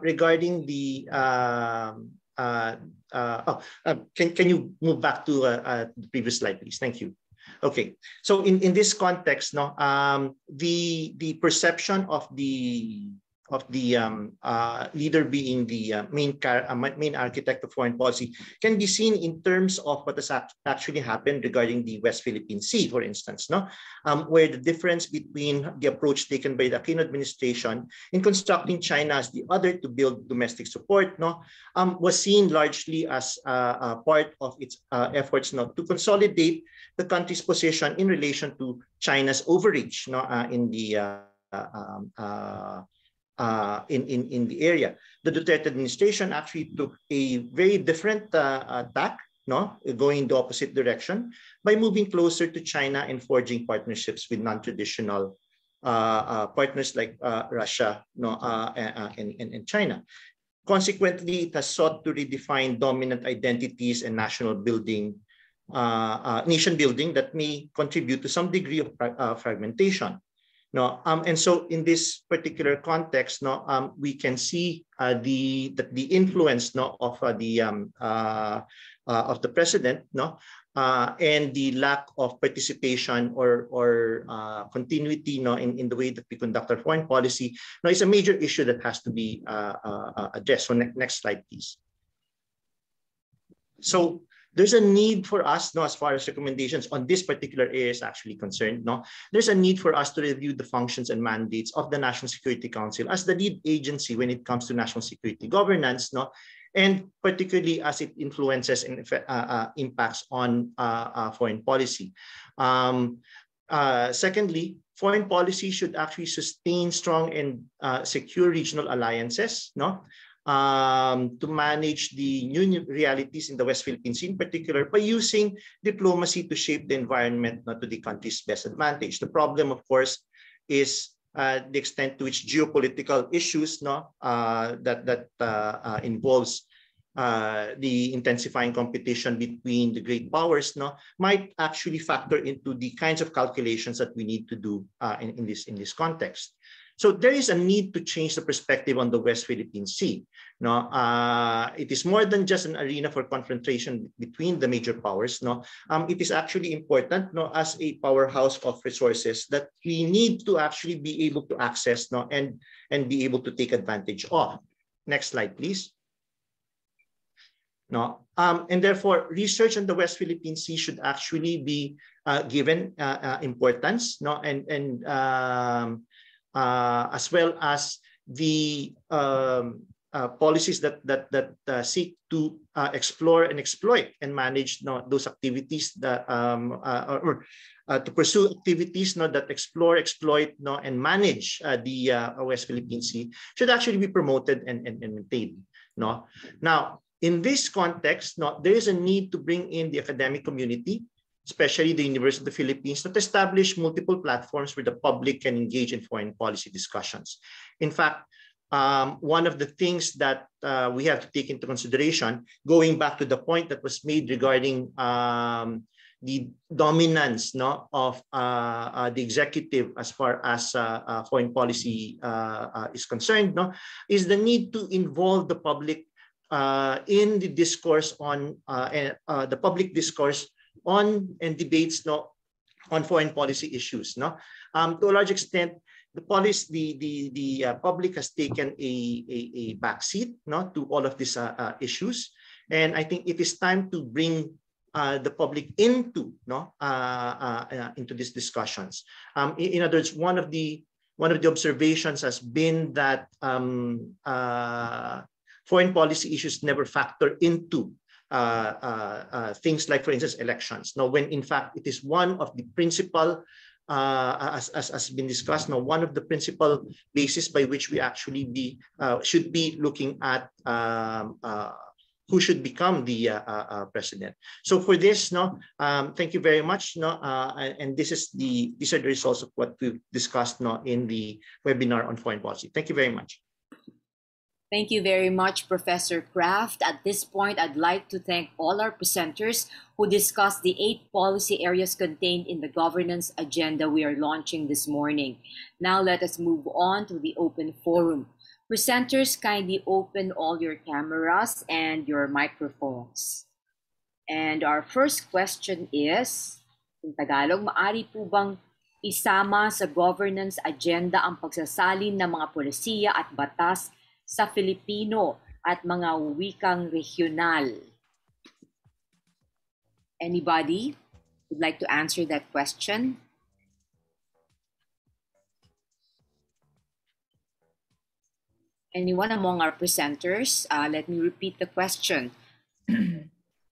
regarding the. Can you move back to the previous slide, please? Thank you. Okay, so in this context, now the perception of the leader being the main architect of foreign policy can be seen in terms of what has actually happened regarding the West Philippine Sea, for instance, no, where the difference between the approach taken by the Aquino administration in constructing China as the other to build domestic support, no, was seen largely as part of its efforts, no, to consolidate the country's position in relation to China's overreach, no, in the in the area. The Duterte administration actually took a very different tack, no, going the opposite direction by moving closer to China and forging partnerships with non-traditional partners like Russia, no, and China. Consequently, it has sought to redefine dominant identities and national building, nation building that may contribute to some degree of fragmentation. No, and so in this particular context, no, we can see the influence, no, of the president, no, and the lack of participation or continuity, no, in the way that we conduct our foreign policy. No, it's a major issue that has to be addressed. So next slide, please. So there's a need for us, no, as far as recommendations on this particular area is actually concerned, no, there's a need for us to review the functions and mandates of the National Security Council as the lead agency when it comes to national security governance, no, and particularly as it influences and impacts on foreign policy. Secondly, foreign policy should actually sustain strong and secure regional alliances, no, to manage the new realities in the West Philippine Sea in particular by using diplomacy to shape the environment, not to the country's best advantage. The problem, of course, is the extent to which geopolitical issues, no, that involves the intensifying competition between the great powers, no, might actually factor into the kinds of calculations that we need to do in this context. So there is a need to change the perspective on the West Philippine Sea. No, it is more than just an arena for confrontation between the major powers. No, it is actually important, no, as a powerhouse of resources that we need to actually be able to access, no, and be able to take advantage of. Next slide, please. No, and therefore, research on the West Philippine Sea should actually be given importance. No, and as well as the policies that seek to explore and exploit and manage those activities that to pursue activities that explore, exploit, and manage the West Philippine Sea should actually be promoted and maintained. Now, in this context, there is a need to bring in the academic community, especially the University of the Philippines, to establish multiple platforms where the public can engage in foreign policy discussions. In fact, one of the things that we have to take into consideration, going back to the point that was made regarding the dominance of the executive as far as foreign policy is concerned, is the need to involve the public in the discourse on the public discourse on and debates on foreign policy issues. To a large extent, the public has taken a backseat to all of these issues, and I think it is time to bring the public into these discussions. In other words, one of the observations has been that foreign policy issues never factor into things like, for instance, elections. When in fact it is one of the principal, as has been discussed, one of the principal bases by which we actually should be looking at who should become the president. So for this, thank you very much. And these are the results of what we've discussed in the webinar on foreign policy. Thank you very much. Thank you very much, Professor Kraft. At this point, I'd like to thank all our presenters who discussed the 8 policy areas contained in the governance agenda we are launching this morning. Now let us move on to the open forum. Presenters, kindly open all your cameras and your microphones. And our first question is, in Tagalog, maari po bang isama sa governance agenda ang pagsasalin ng mga polisiya at batas sa Filipino at mga wikang regional? Anybody would like to answer that question? Anyone among our presenters? Let me repeat the question.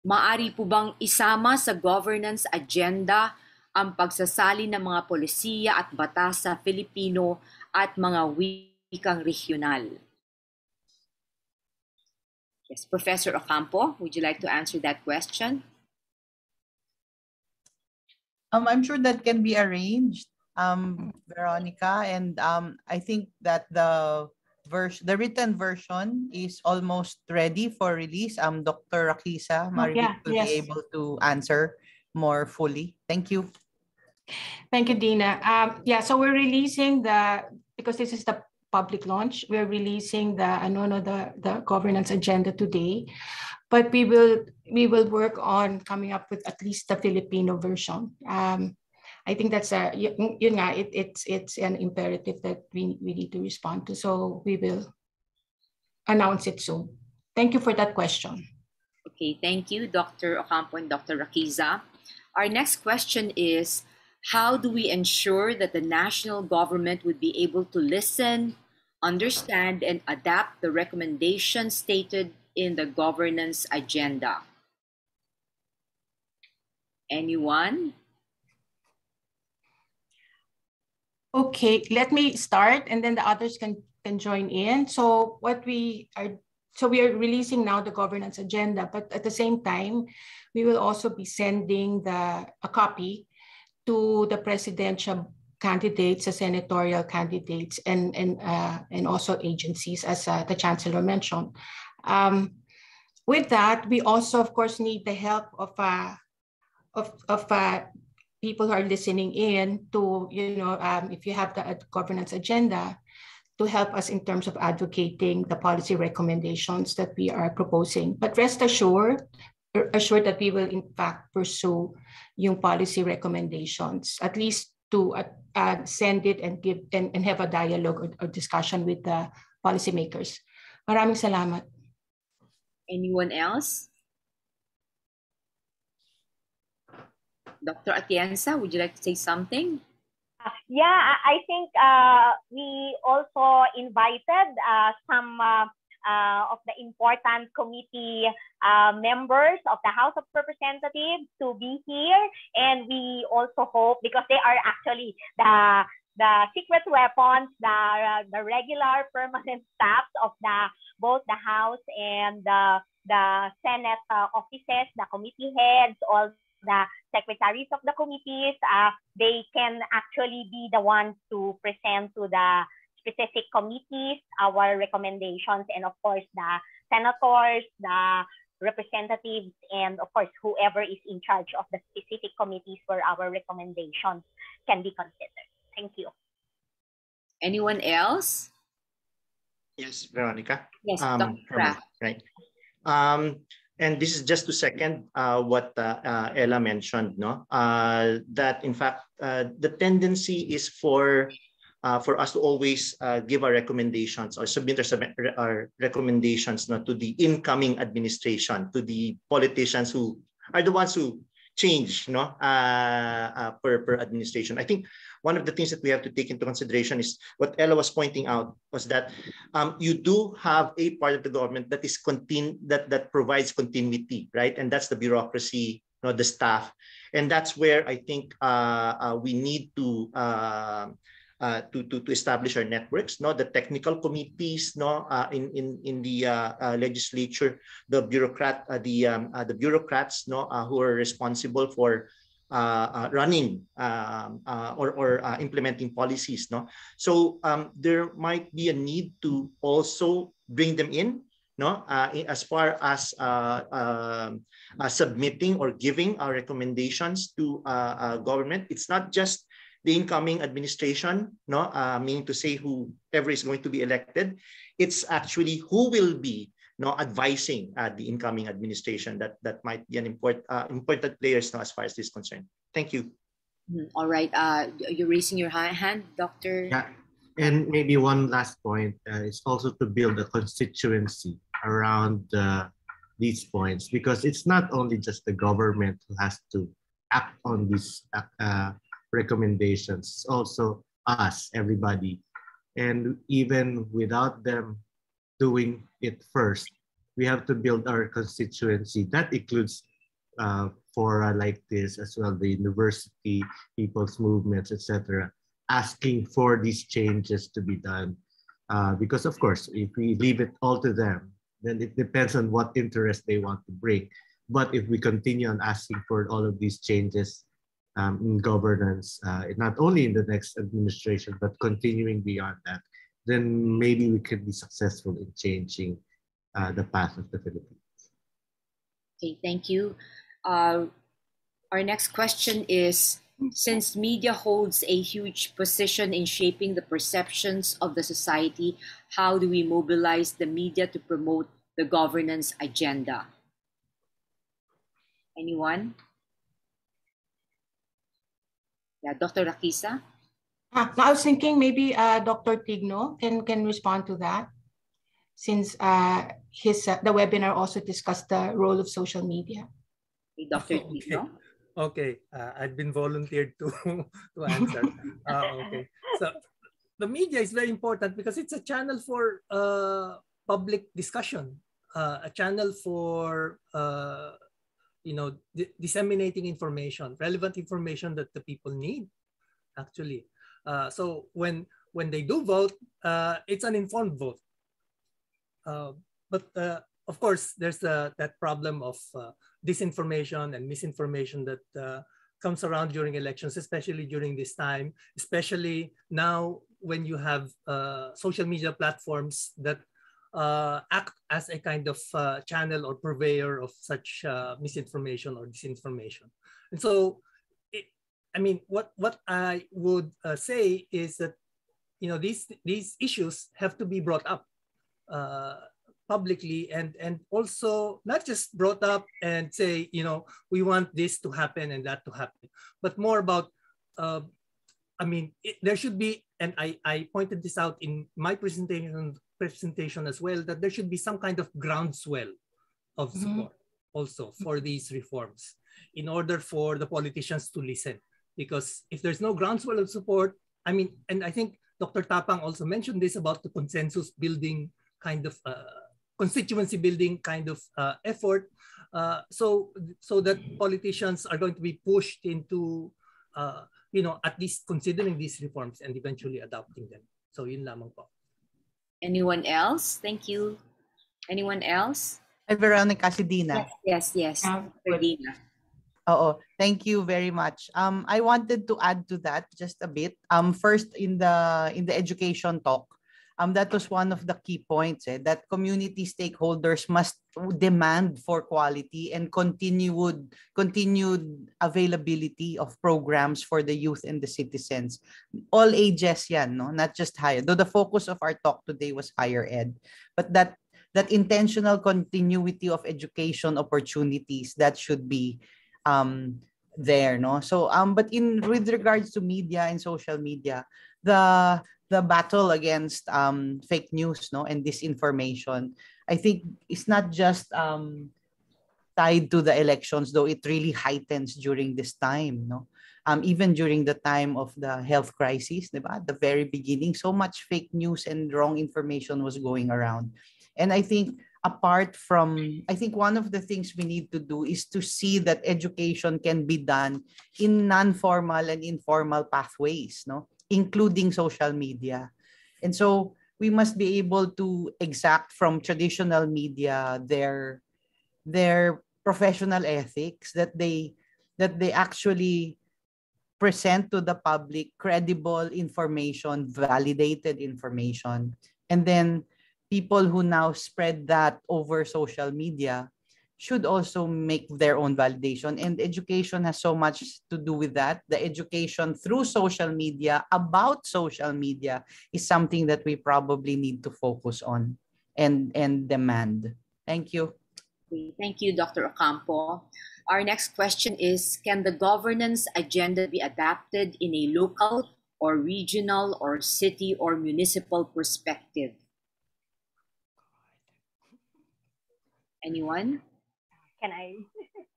Maari po bang isama sa governance agenda ang pagsasali ng mga polisiya at batas sa Filipino at mga wikang regional? Yes, Professor Ocampo, would you like to answer that question? I'm sure that can be arranged, Veronica, and I think that the written version is almost ready for release. Dr. Raquiza, Maria will be able to answer more fully. Thank you. Thank you, Dina. Yeah, so we're releasing because this is the public launch, we're releasing the governance agenda today, but we will work on coming up with at least the Filipino version. I think that's it's an imperative that we need to respond to, so we will announce it soon. Thank you for that question. Okay, thank you, Dr. Ocampo and Dr. Raquiza. Our next question is, how do we ensure that the national government would be able to listen, understand, and adapt the recommendations stated in the governance agenda? Anyone? Okay, let me start and then the others can join in. So we are releasing now the governance agenda, but at the same time, we will also be sending a copy to the presidential candidates, the senatorial candidates, and also agencies, as the chancellor mentioned. With that, we also, of course, need the help of people who are listening in to, if you have the governance agenda, to help us in terms of advocating the policy recommendations that we are proposing. But rest assured that we will in fact pursue yung policy recommendations, at least to send it and give and have a dialogue or discussion with the policymakers. Maraming salamat. Anyone else? Dr. Atienza, would you like to say something? Yeah, I think we also invited some of the important committee members of the House of Representatives to be here, and we also hope, because they are actually the secret weapons, the regular permanent staffs of both the House and the Senate offices, the committee heads, all the secretaries of the committees. They can actually be the ones to present to the specific committees our recommendations, and of course the senators, the representatives, and of course whoever is in charge of the specific committees where our recommendations can be considered. Thank you. Anyone else? Yes, Veronica. Yes, Dr. Kraft. Right. And this is just to second what Ella mentioned, no? That in fact, the tendency is for us to always give our recommendations or submit our recommendations, not to the incoming administration, to the politicians who are the ones who change, no? Per administration. I think one of the things that we have to take into consideration is what Ella was pointing out was that you do have a part of the government that is that provides continuity, right? And that's the bureaucracy, you know, the staff, and that's where I think we need to establish our networks, no, the technical committees, no, in the legislature, the bureaucrats, no, who are responsible for running or implementing policies, no. So there might be a need to also bring them in, no, as far as submitting or giving our recommendations to government. It's not just the incoming administration, no, meaning to say whoever is going to be elected. It's actually who will be, no, advising the incoming administration that might be an important players, no, as far as this is concerned. Thank you. All right, you're raising your hand, Doctor. Yeah, and maybe one last point is also to build a constituency around these points, because it's not only just the government who has to act on these recommendations, also us, everybody. And even without them doing it first, we have to build our constituency. That includes fora like this as well, the university, people's movements, etc., asking for these changes to be done. Because of course, if we leave it all to them, then it depends on what interest they want to bring. But if we continue on asking for all of these changes, in governance, not only in the next administration, but continuing beyond that, then maybe we could be successful in changing the path of the Philippines. Okay, thank you. Our next question is, since media holds a huge position in shaping the perceptions of the society, how do we mobilize the media to promote the governance agenda? Anyone? Yeah, Dr. Raquiza? I was thinking maybe Dr. Tigno can respond to that, since the webinar also discussed the role of social media. Hey, Dr. Tigno? Okay, I've been volunteered to answer. Okay, so the media is very important because it's a channel for public discussion, a channel for you know, disseminating information, relevant information that the people need, actually. So when they do vote, it's an informed vote. But of course, there's that problem of disinformation and misinformation that comes around during elections, especially during this time, especially now when you have social media platforms that act as a kind of channel or purveyor of such misinformation or disinformation. And so, what I would say is that, you know, these issues have to be brought up publicly, and also not just brought up and say, you know, we want this to happen and that to happen, but more about, there should be, and I pointed this out in my presentation as well, that there should be some kind of groundswell of support also for these reforms in order for the politicians to listen. because if there's no groundswell of support, I mean, and I think Dr. Tapang also mentioned this about the consensus building kind of constituency building kind of effort, so that politicians are going to be pushed into, you know, at least considering these reforms and eventually adopting them. So yun lamang po. Anyone else? Thank you. Anyone else? Hi, Veronica, si Dina. Yes. Dina. Oh, thank you very much. I wanted to add to that just a bit. First, in the education talk, that was one of the key points, that community stakeholders must demand for quality and continued availability of programs for the youth and the citizens. All ages yan, no? Not just higher. Though the focus of our talk today was higher ed. But that intentional continuity of education opportunities, that should be there, no? So, but with regards to media and social media, the battle against fake news, no, and disinformation, I think it's not just tied to the elections, though it really heightens during this time, no? Even during the time of the health crisis, diba? At the very beginning, so much fake news and wrong information was going around. And I think I think one of the things we need to do is to see that education can be done in non-formal and informal pathways, no? Including social media. And so we must be able to exact from traditional media their professional ethics, that they actually present to the public credible information, validated information. And then people who now spread that over social media should also make their own validation. And education has so much to do with that. The education through social media, about social media, is something that we probably need to focus on and demand. Thank you. Thank you, Dr. Ocampo. Our next question is, can the governance agenda be adapted in a local or regional or city or municipal perspective? Anyone? Can I?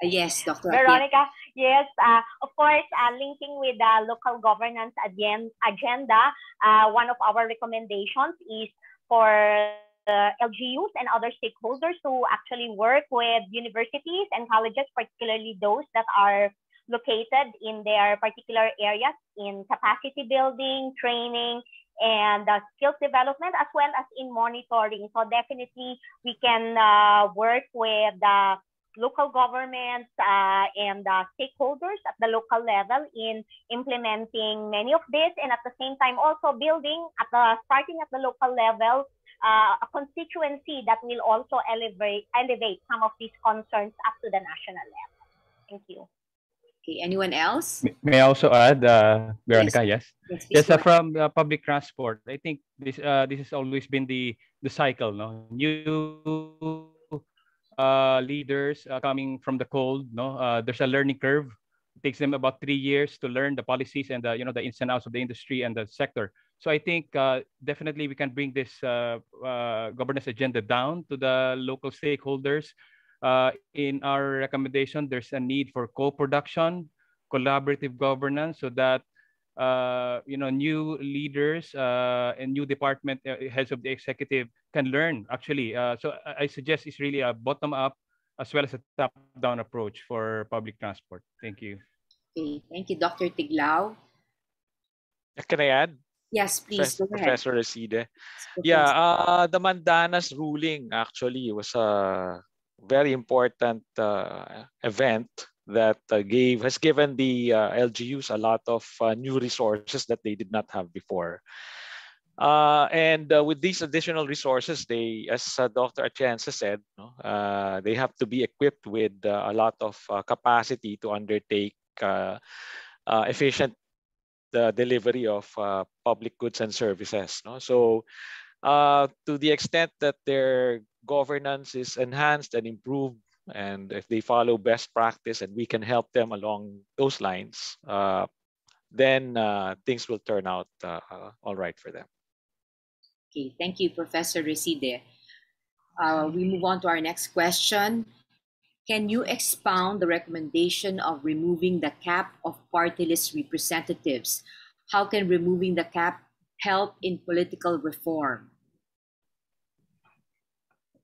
Yes, Dr. Veronica. Yes, of course, linking with the local governance agenda, one of our recommendations is for LGUs and other stakeholders to actually work with universities and colleges, particularly those that are located in their particular areas in capacity building, training, and skills development, as well as in monitoring. So definitely we can work with the local governments and stakeholders at the local level in implementing many of this, and at the same time also building, starting at the local level, a constituency that will also elevate some of these concerns up to the national level. Thank you. Okay, anyone else? May I also add, Veronica? Yes. From public transport, I think this has always been the cycle, no? New leaders coming from the cold, no? There's a learning curve. It takes them about 3 years to learn the policies and the, you know, the ins and outs of the industry and the sector. So I think definitely we can bring this governance agenda down to the local stakeholders. In our recommendation, there's a need for co-production, collaborative governance, so that you know, new leaders and new department heads of the executive can learn, actually. So I suggest it's really a bottom-up as well as a top-down approach for public transport. Thank you. Okay. Thank you, Dr. Tiglao. Can I add? Yes, please. Go ahead. Professor Reside. Yeah, the Mandanas ruling actually was a very important event that has given the LGUs a lot of new resources that they did not have before. And with these additional resources, they, as Dr. Atienza said, they have to be equipped with a lot of capacity to undertake efficient delivery of public goods and services. No? So to the extent that their governance is enhanced and improved, and if they follow best practice and we can help them along those lines, then things will turn out all right for them. Okay, thank you, Professor Reside. We move on to our next question. Can you expound the recommendation of removing the cap of party list representatives? How can removing the cap help in political reform?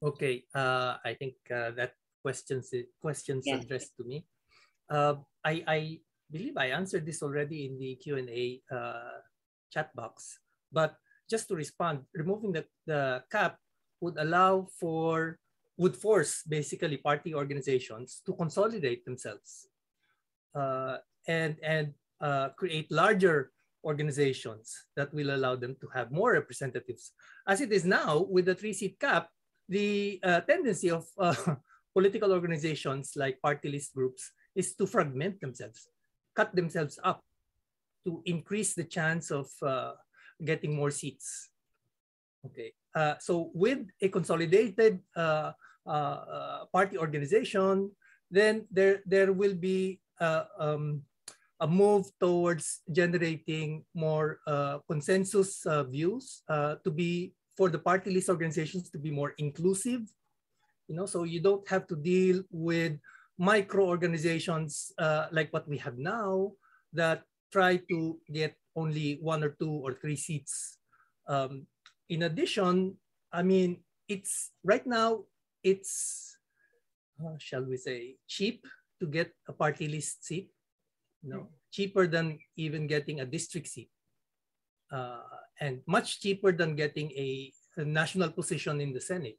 Okay, I think that questions yes, addressed to me. I believe I answered this already in the Q&A chat box, but just to respond, removing the cap would allow for, would force basically party organizations to consolidate themselves and create larger organizations that will allow them to have more representatives. As it is now, with the 3-seat cap, the tendency of political organizations like party list groups is to fragment themselves, cut themselves up to increase the chance of getting more seats. Okay, so with a consolidated party organization, then there will be a move towards generating more consensus views to be, for the party list organizations to be more inclusive, you know, so you don't have to deal with micro-organizations like what we have now that try to get only 1 or 2 or 3 seats. In addition, I mean, it's right now, it's, shall we say, cheap to get a party list seat, you know, cheaper than even getting a district seat, and much cheaper than getting a national position in the Senate.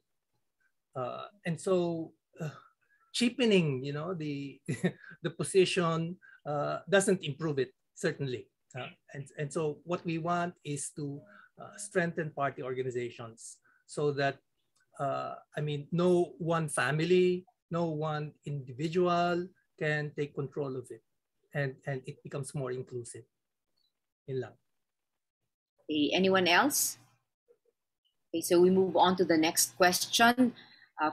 And so cheapening, you know, the position doesn't improve it, certainly. And so what we want is to strengthen party organizations so that, I mean, no one family, no one individual can take control of it, and it becomes more inclusive. In love. Okay, anyone else? Okay, so we move on to the next question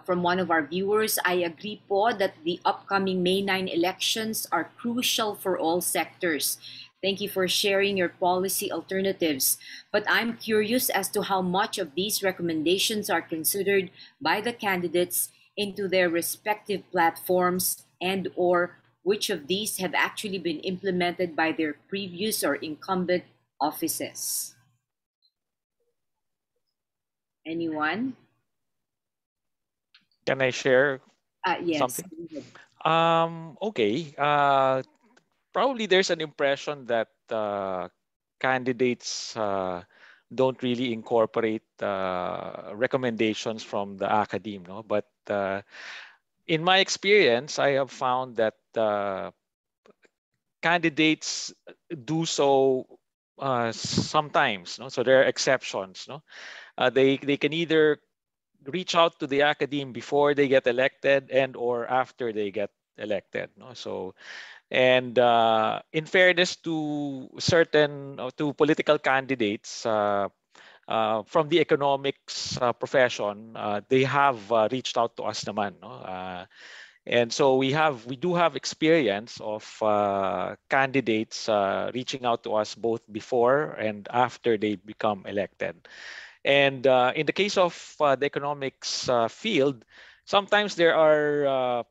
from one of our viewers. I agree po that the upcoming May 9 elections are crucial for all sectors. Thank you for sharing your policy alternatives. But I'm curious as to how much of these recommendations are considered by the candidates into their respective platforms, and or which of these have actually been implemented by their previous or incumbent offices. Anyone? Can I share yes, something? Okay. Probably there's an impression that candidates don't really incorporate recommendations from the academe, no? But in my experience, I have found that candidates do so sometimes, no? So there are exceptions, no? They can either reach out to the academe before they get elected and or after they get elected, no? So. And in fairness to certain to political candidates from the economics profession, they have reached out to us naman, no? And so we do have experience of candidates reaching out to us both before and after they become elected. And in the case of the economics field, sometimes there are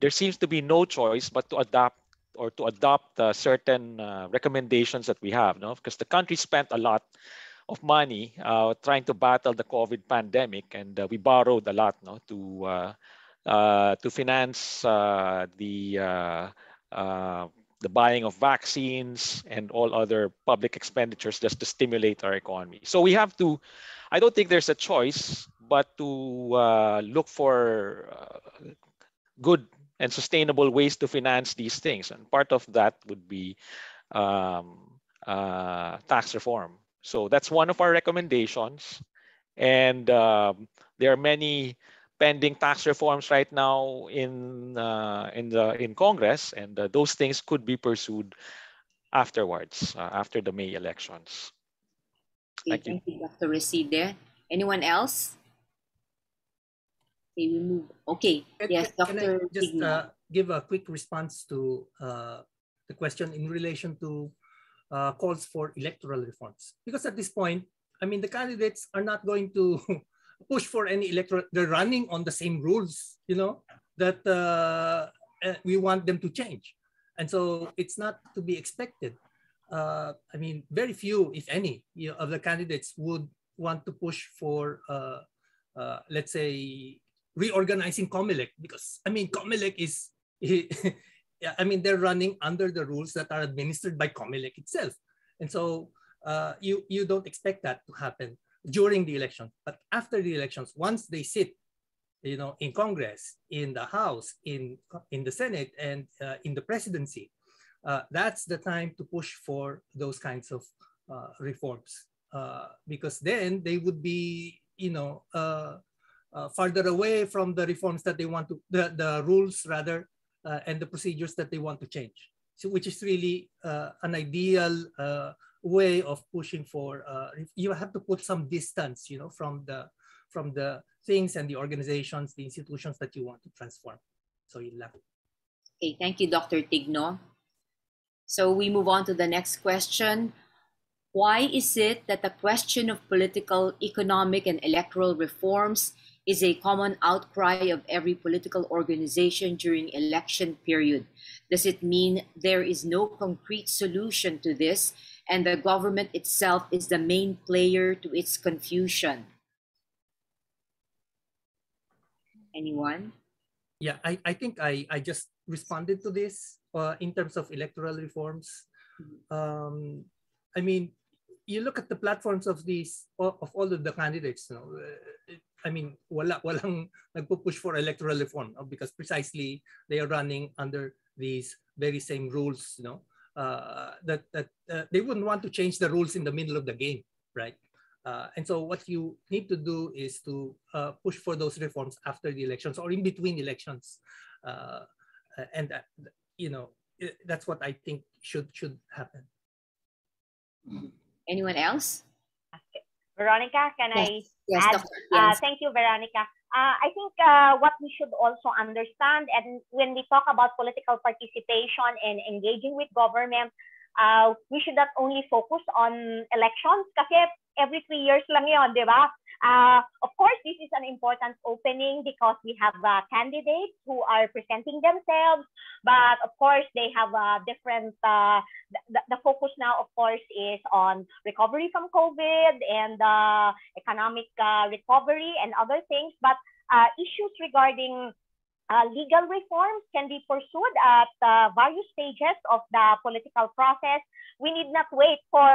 there seems to be no choice but to adopt certain recommendations that we have, no? Because the country spent a lot of money trying to battle the COVID pandemic, and we borrowed a lot, no, to finance the buying of vaccines and all other public expenditures just to stimulate our economy. So we have to, I don't think there's a choice but to look for good and sustainable ways to finance these things, and part of that would be tax reform. So that's one of our recommendations, and there are many pending tax reforms right now in Congress, and those things could be pursued afterwards, after the May elections. Okay, thank you, Dr. Reside. Anyone else? We move. Okay. Yes, Dr. Can I just give a quick response to the question in relation to calls for electoral reforms? Because at this point, I mean, the candidates are not going to push for any electoral. They're running on the same rules, you know, that we want them to change. And so it's not to be expected. I mean, very few, if any, of the candidates would want to push for, let's say, reorganizing COMELEC, because, I mean, COMELEC is, I mean, they're running under the rules that are administered by COMELEC itself. And so you don't expect that to happen during the election. But after the elections, once they sit, you know, in Congress, in the House, in the Senate, and in the presidency, that's the time to push for those kinds of reforms, because then they would be, you know, farther away from the reforms that they want to, the rules rather, and the procedures that they want to change. So, which is really an ideal way of pushing for. You have to put some distance, you know, from the things and the organizations, the institutions that you want to transform. So, yun lang. Okay, thank you, Dr. Tigno. So we move on to the next question. Why is it that the question of political, economic, and electoral reforms is a common outcry of every political organization during election period? Does it mean there is no concrete solution to this and the government itself is the main player to its confusion? Anyone? Yeah, I think I just responded to this in terms of electoral reforms. I mean, you look at the platforms of these, of all of the candidates. You know, I mean, walang nagpupush for electoral reform because precisely they are running under these very same rules. You know, that they wouldn't want to change the rules in the middle of the game, right? And so what you need to do is to push for those reforms after the elections or in between elections. And that, you know, that's what I think should happen. Anyone else? Veronica, can I add? Yes. Thank you, Veronica. I think what we should also understand, and when we talk about political participation and engaging with government, we should not only focus on elections, kasi every 3 years lang yun, di ba? Of course, this is an important opening because we have candidates who are presenting themselves, but of course, they have different, the focus now, of course, is on recovery from COVID and economic recovery and other things, but issues regarding legal reforms can be pursued at various stages of the political process. We need not wait for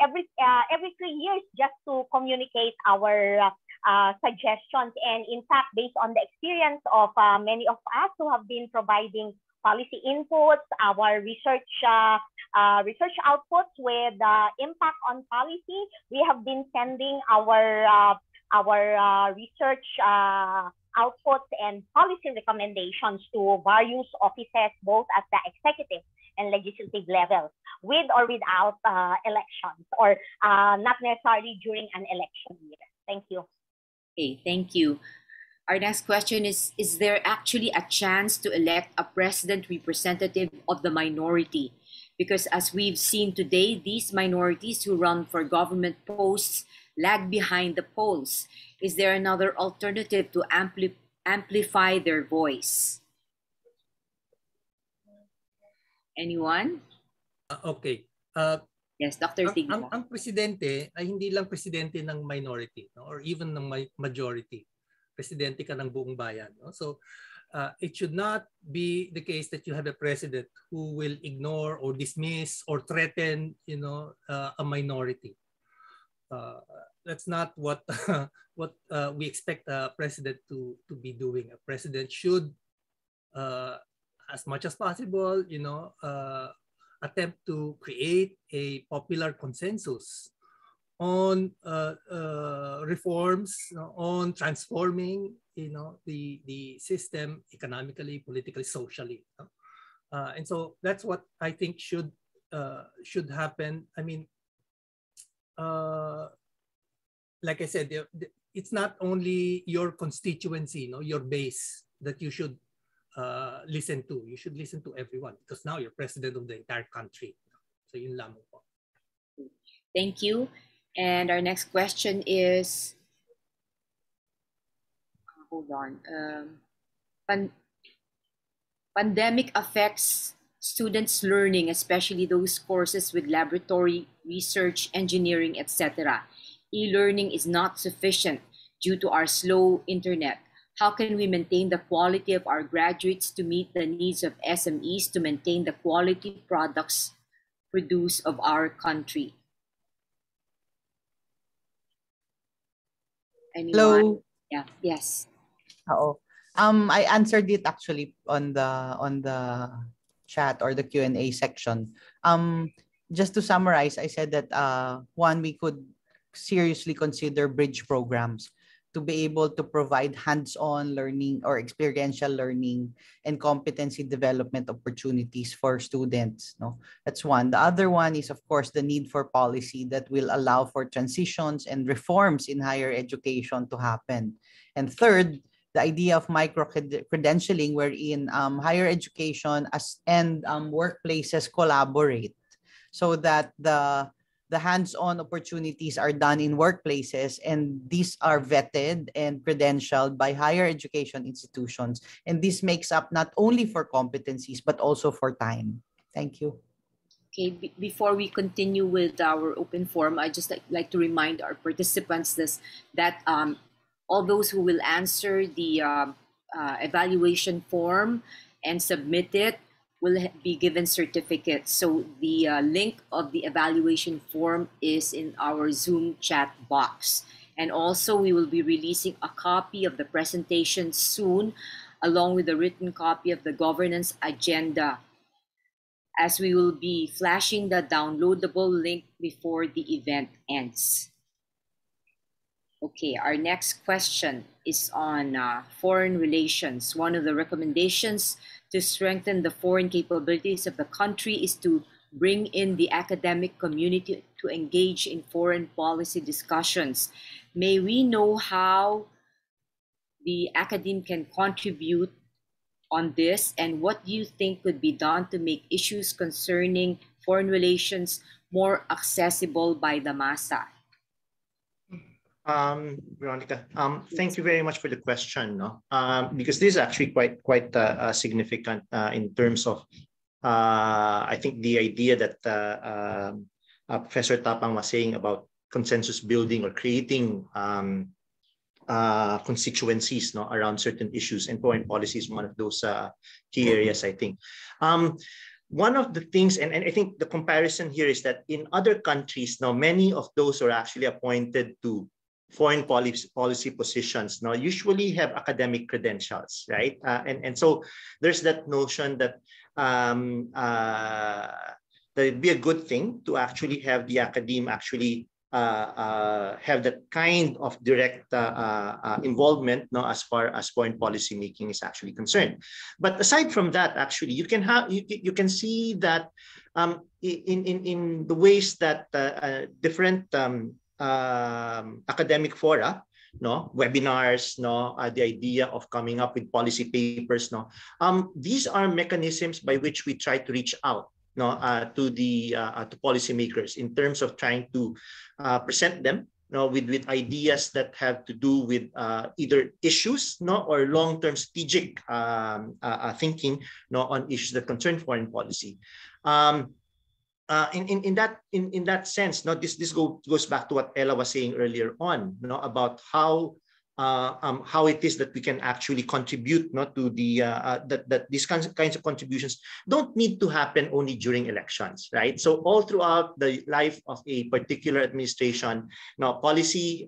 every 3 years just to communicate our suggestions. And in fact, based on the experience of many of us who have been providing policy inputs, our research outputs with impact on policy, we have been sending our research outputs and policy recommendations to various offices, both at the executive and legislative levels, with or without elections, or not necessarily during an election year. Thank you. Okay, thank you. Our next question is there actually a chance to elect a president representative of the minority? Because as we've seen today, these minorities who run for government posts lag behind the polls. Is there another alternative to amplify their voice? Anyone? Okay. Yes, Dr. Tigno. Ang presidente ay hindi lang presidente ng minority, no? Or even ng majority. Presidente ka ng buong bayan. No? So it should not be the case that you have a president who will ignore or dismiss or threaten, you know, a minority. That's not what what we expect a president to be doing. A president should, as much as possible, you know, attempt to create a popular consensus on reforms, you know, on transforming, you know, the system economically, politically, socially. You know? And so that's what I think should happen. I mean. Like I said, it's not only your constituency, no, your base that you should listen to. You should listen to everyone because now you're president of the entire country. So yun lang po. Thank you. And our next question is, hold on. Pandemic affects students learning, especially those courses with laboratory, research, engineering, etc. E-learning is not sufficient due to our slow internet. How can we maintain the quality of our graduates to meet the needs of SMEs to maintain the quality products produced of our country? Anyone? Hello. Yeah. Yes. Uh-oh. I answered it actually on the chat or the Q&A section. Just to summarize, I said that one, we could seriously consider bridge programs to be able to provide hands-on learning or experiential learning and competency development opportunities for students. No, that's one. The other one is, of course, the need for policy that will allow for transitions and reforms in higher education to happen. And third, the idea of micro-credentialing, wherein higher education and workplaces collaborate so that the hands-on opportunities are done in workplaces, and these are vetted and credentialed by higher education institutions. And this makes up not only for competencies, but also for time. Thank you. Okay, before we continue with our open forum, I just like to remind our participants that all those who will answer the evaluation form and submit it will be given certificates. So the link of the evaluation form is in our Zoom chat box. And also we will be releasing a copy of the presentation soon, along with a written copy of the governance agenda, as we will be flashing the downloadable link before the event ends. Okay, our next question is on foreign relations. One of the recommendations to strengthen the foreign capabilities of the country is to bring in the academic community to engage in foreign policy discussions. May we know how the academe can contribute on this, and what do you think could be done to make issues concerning foreign relations more accessible by the massa? Veronica, thank you very much for the question, no? Because this is actually quite significant in terms of, I think, the idea that Professor Tapang was saying about consensus building or creating constituencies, no, around certain issues, and foreign policy is one of those key areas, I think. One of the things, and I think the comparison here is that in other countries, now many of those who are actually appointed to foreign policy positions now usually have academic credentials, right? And so there's that notion that that it'd be a good thing to actually have the academe actually have that kind of direct involvement, no, as far as foreign policy making is actually concerned. But aside from that, actually, you can see that in the ways that different academic fora, no, webinars, no, the idea of coming up with policy papers, no, these are mechanisms by which we try to reach out, no, to policymakers in terms of trying to present them, no, with ideas that have to do with either issues, no, or long-term strategic thinking, no, on issues that concern foreign policy. In that sense, no, this goes back to what Ella was saying earlier on, no, about how it is that we can actually contribute, not to the that these kinds of contributions don't need to happen only during elections, right? So all throughout the life of a particular administration, now policy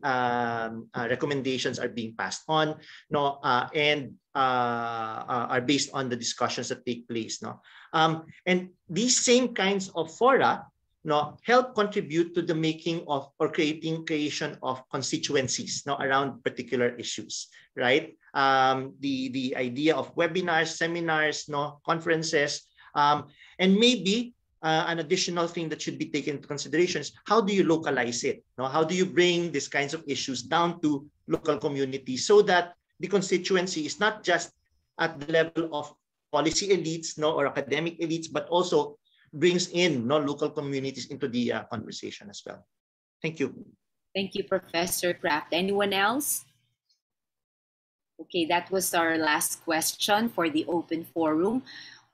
recommendations are being passed on, no, and are based on the discussions that take place, no, and these same kinds of fora, no, help contribute to the making of or creation of constituencies, no, around particular issues, right? The idea of webinars, seminars, no, conferences, and maybe an additional thing that should be taken into consideration is how do you localize it? No, how do you bring these kinds of issues down to local communities so that the constituency is not just at the level of policy elites, no, or academic elites, but also brings in non-local communities into the conversation as well. Thank you. Thank you, Professor Kraft. Anyone else? Okay, that was our last question for the open forum.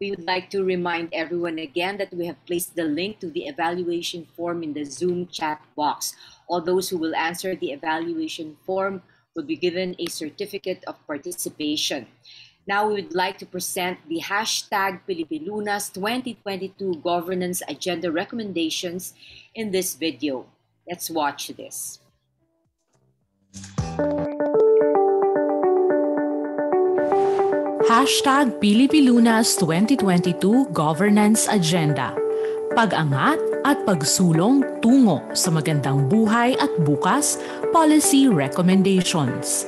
We would like to remind everyone again that we have placed the link to the evaluation form in the Zoom chat box. All those who will answer the evaluation form will be given a certificate of participation. Now we would like to present the hashtag PILIpiLUNAS 2022 governance agenda recommendations in this video. Let's watch this. Hashtag PILIpiLUNAS 2022 Governance Agenda. Pag-angat at pagsulong tungo sa magandang buhay at bukas, policy recommendations.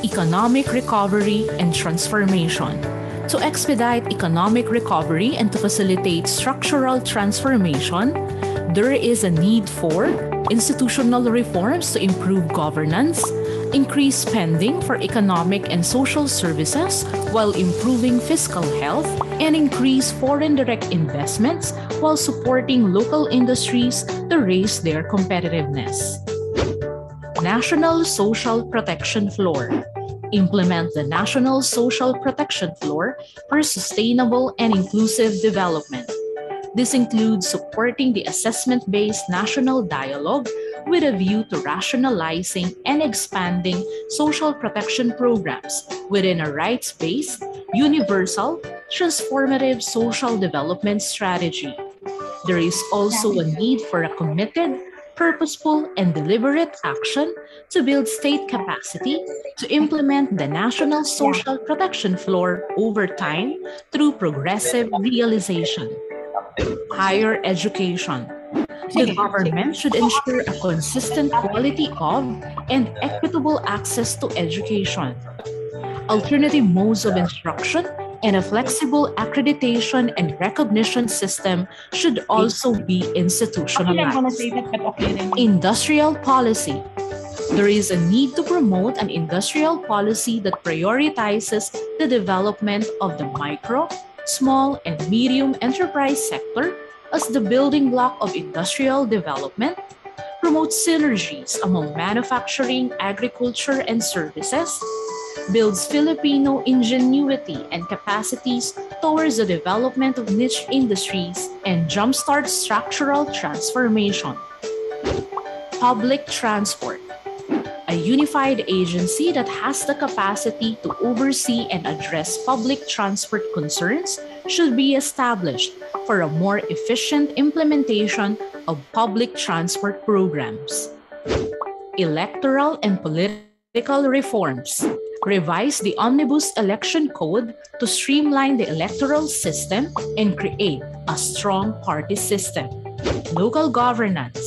Economic recovery and transformation. To expedite economic recovery and to facilitate structural transformation, there is a need for institutional reforms to improve governance, increase spending for economic and social services while improving fiscal health, and increase foreign direct investments while supporting local industries to raise their competitiveness. National Social Protection Floor. Implement the National Social Protection Floor for sustainable and inclusive development. This includes supporting the assessment-based national dialogue with a view to rationalizing and expanding social protection programs within a rights-based, universal, transformative social development strategy. There is also a need for a committed, purposeful, and deliberate action to build state capacity to implement the National Social Protection Floor over time through progressive realization. Higher education. The government should ensure a consistent quality of and equitable access to education, alternative modes of instruction, and a flexible accreditation and recognition system should also be institutionalized. Industrial policy. There is a need to promote an industrial policy that prioritizes the development of the micro, small and medium enterprise sector as the building block of industrial development, promotes synergies among manufacturing, agriculture, and services, builds Filipino ingenuity and capacities towards the development of niche industries, and jumpstarts structural transformation. Public transport. A unified agency that has the capacity to oversee and address public transport concerns should be established for a more efficient implementation of public transport programs. Electoral and political reforms. Revise the Omnibus Election Code to streamline the electoral system and create a strong party system. Local governance.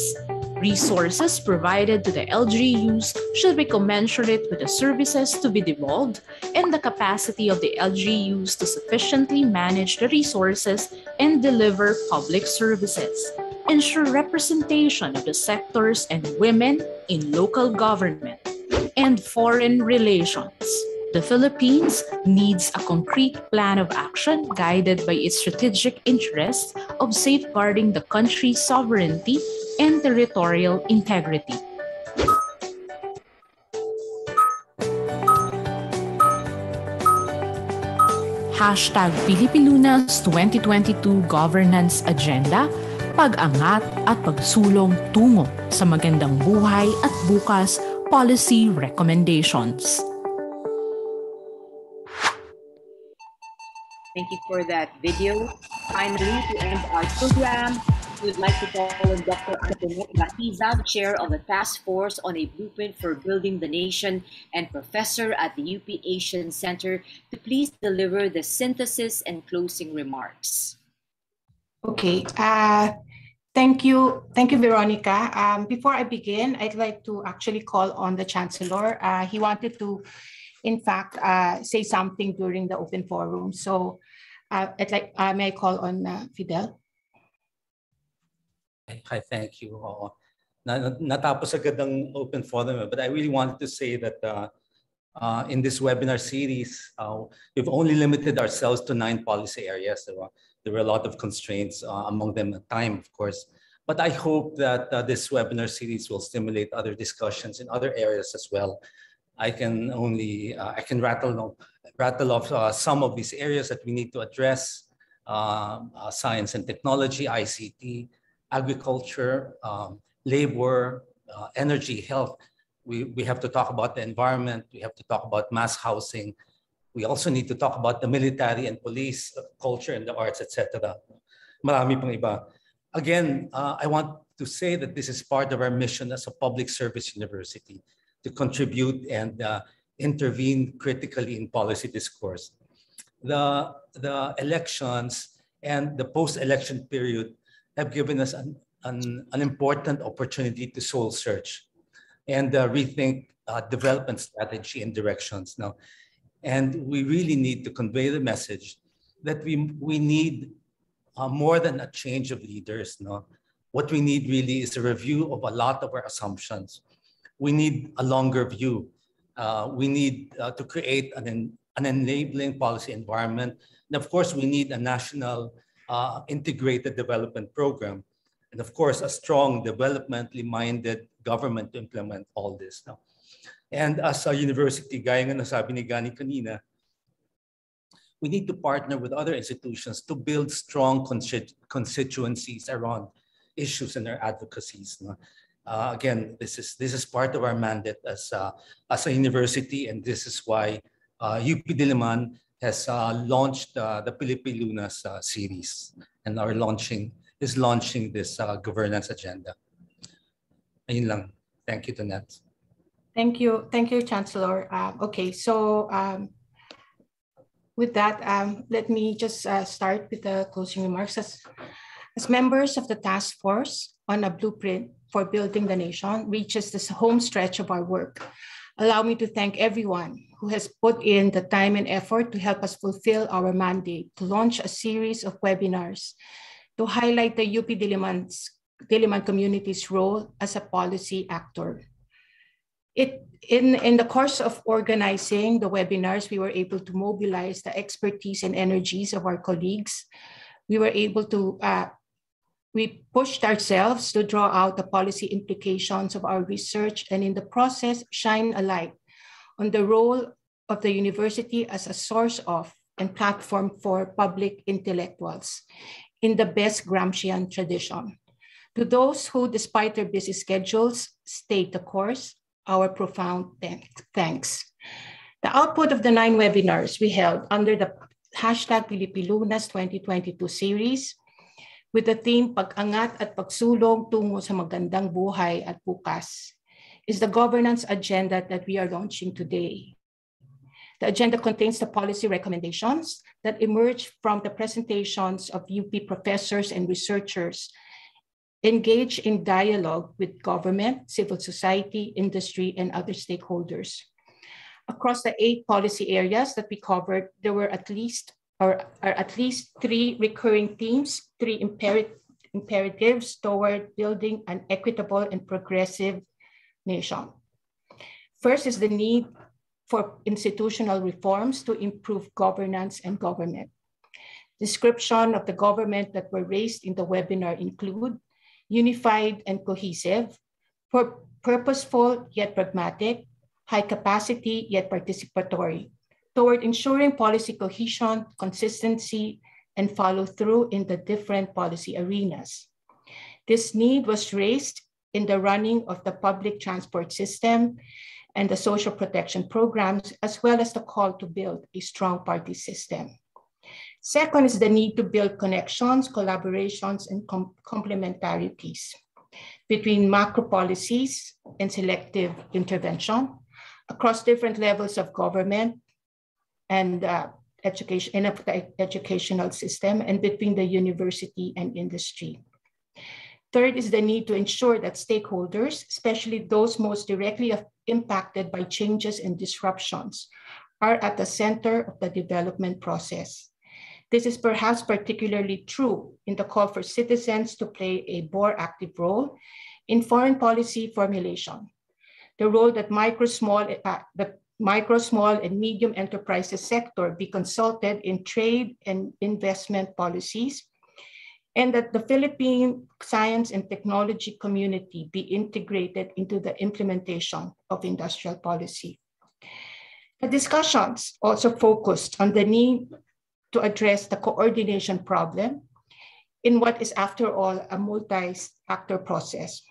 Resources provided to the LGUs should be commensurate with the services to be devolved and the capacity of the LGUs to sufficiently manage the resources and deliver public services. Ensure representation of the sectors and women in local government. And foreign relations. The Philippines needs a concrete plan of action guided by its strategic interests of safeguarding the country's sovereignty and territorial integrity. Hashtag PILIpiLUNAS 2022 Governance Agenda, Pag-angat at pagsulong tungo sa magandang buhay at bukas, policy recommendations. Thank you for that video. Finally, to end our program, we would like to call on Dr. Antoinette Raquiza, Chair of the Task Force on a Blueprint for Building the Nation and Professor at the UP Asian Center, to please deliver the synthesis and closing remarks. Okay. Thank you, Veronica. Before I begin, I'd like to actually call on the Chancellor. He wanted to, in fact, say something during the open forum. So may I call on Fidel? Hi, thank you all. Natapos agad ang open forum, but I really wanted to say that in this webinar series, we've only limited ourselves to 9 policy areas. There were a lot of constraints, among them time, of course. But I hope that this webinar series will stimulate other discussions in other areas as well. I can only rattle off some of these areas that we need to address: science and technology, ICT, agriculture, labor, energy, health. We have to talk about the environment. We have to talk about mass housing. We also need to talk about the military and police, culture and the arts, etc. Marami pang iba. Again, I want to say that this is part of our mission as a public service university to contribute and intervene critically in policy discourse. The elections and the post-election period have given us an important opportunity to soul search and rethink development strategy and directions now. And we really need to convey the message that we need more than a change of leaders. No? What we need really is a review of a lot of our assumptions. We need a longer view. We need to create an enabling policy environment. And of course, we need a national integrated development program. And of course, a strong developmentally minded government to implement all this now. And as a university, gaya ng nasabi ni Gani kanina, we need to partner with other institutions to build strong constituencies around issues and their advocacies. No? Again, this is part of our mandate as a university, and this is why UP Diliman has launched the PILIpiLUNAS series, and are launching this governance agenda. Ayun lang. Thank you, Tonette. Thank you, Chancellor. Okay, so with that, let me just start with the closing remarks. As members of the task force on a blueprint for building the nation reaches this home stretch of our work, allow me to thank everyone who has put in the time and effort to help us fulfill our mandate to launch a series of webinars to highlight the UP Diliman community's role as a policy actor. In the course of organizing the webinars, we were able to mobilize the expertise and energies of our colleagues. We were able to, we pushed ourselves to draw out the policy implications of our research, and in the process, shine a light on the role of the university as a source of and platform for public intellectuals in the best Gramscian tradition. To those who, despite their busy schedules, stayed the course, our profound thanks. The output of the 9 webinars we held under the hashtag PILIpiLUNAS 2022 series with the theme Pag-angat at Pagsulong Tungo sa Magandang Buhay at Bukas is the governance agenda that we are launching today. The agenda contains the policy recommendations that emerge from the presentations of UP professors and researchers engaged in dialogue with government, civil society, industry, and other stakeholders. Across the 8 policy areas that we covered, there were at least 3 recurring themes, 3 imperatives toward building an equitable and progressive nation. First is the need for institutional reforms to improve governance and government. Description of the government that were raised in the webinar include unified and cohesive, purposeful yet pragmatic, high capacity yet participatory, toward ensuring policy cohesion, consistency, and follow through in the different policy arenas. This need was raised in the running of the public transport system and the social protection programs, as well as the call to build a strong party system. Second is the need to build connections, collaborations, and complementarities between macro policies and selective intervention across different levels of government and education, and of the educational system, and between the university and industry. Third is the need to ensure that stakeholders, especially those most directly impacted by changes and disruptions, are at the center of the development process. This is perhaps particularly true in the call for citizens to play a more active role in foreign policy formulation, the role that the micro, small, and medium enterprises sector be consulted in trade and investment policies, and that the Philippine science and technology community be integrated into the implementation of industrial policy. The discussions also focused on the need to address the coordination problem in what is, after all, a multi-factor process.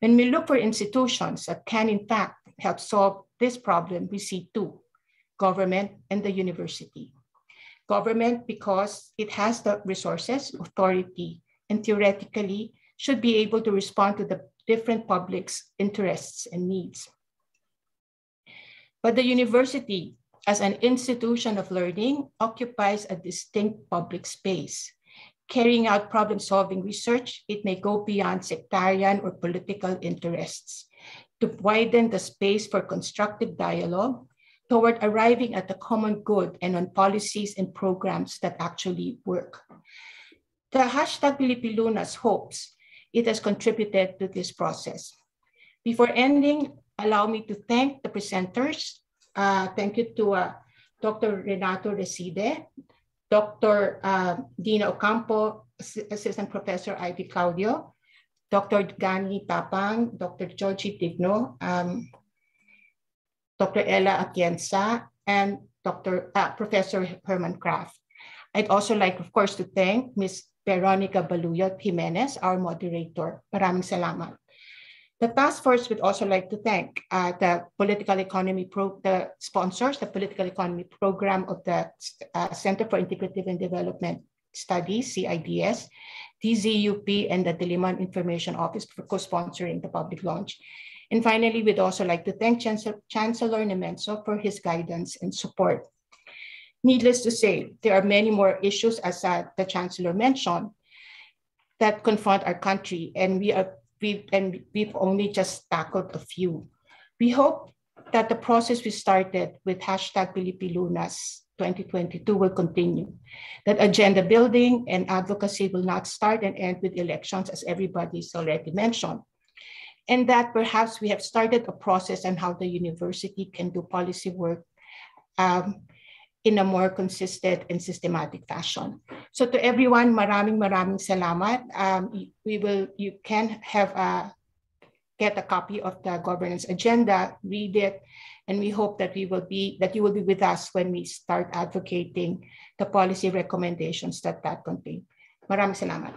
When we look for institutions that can, in fact, help solve this problem, we see two: government and the university. Government, because it has the resources, authority, and theoretically should be able to respond to the different public's interests and needs. But the university, as an institution of learning, occupies a distinct public space. Carrying out problem-solving research, it may go beyond sectarian or political interests to widen the space for constructive dialogue toward arriving at the common good and on policies and programs that actually work. The hashtag PILIpiLUNAS hopes it has contributed to this process. Before ending, allow me to thank the presenters. Thank you to Dr. Renato Reside, Dr. Dina Ocampo, Assistant Professor Ivy Claudio, Dr. Giovanni Tapang, Dr. Jorge Tigno, Dr. Ela Atienza, and Professor Herman Kraft. I'd also like, of course, to thank Ms. Veronica Baluyot Jimenez, our moderator. Maraming salamat. The task force would also like to thank the sponsors, the political economy program of the Center for Integrative and Development Studies, CIDS, DZUP, and the Diliman Information Office for co-sponsoring the public launch. And finally, we'd also like to thank Chancellor Nemenzo for his guidance and support. Needless to say, there are many more issues, as the Chancellor mentioned, that confront our country, and we've only just tackled a few. We hope that the process we started with #PILIpiLUNAS 2022 will continue, that agenda building and advocacy will not start and end with elections, as everybody's already mentioned, and that perhaps we have started a process on how the university can do policy work in a more consistent and systematic fashion. So to everyone, maraming salamat. You can get a copy of the governance agenda, read it, and we hope that you will be with us when we start advocating the policy recommendations that contain. Maraming salamat.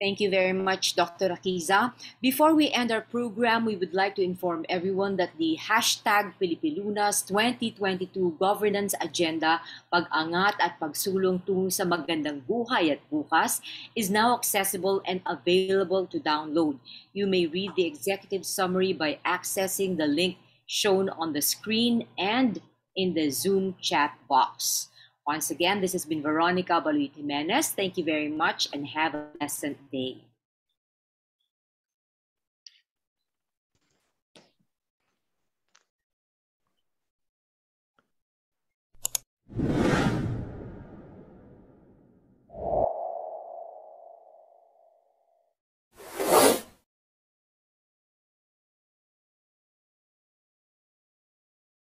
Thank you very much, Dr. Raquiza. Before we end our program, we would like to inform everyone that the #PILIpiLUNAS 2022 Governance Agenda, Pag-angat at Pagsulong tungo sa magandang buhay at bukas is now accessible and available to download. You may read the executive summary by accessing the link shown on the screen and in the Zoom chat box. Once again, this has been Veronica Baluyot Jimenez. Thank you very much and have a pleasant day.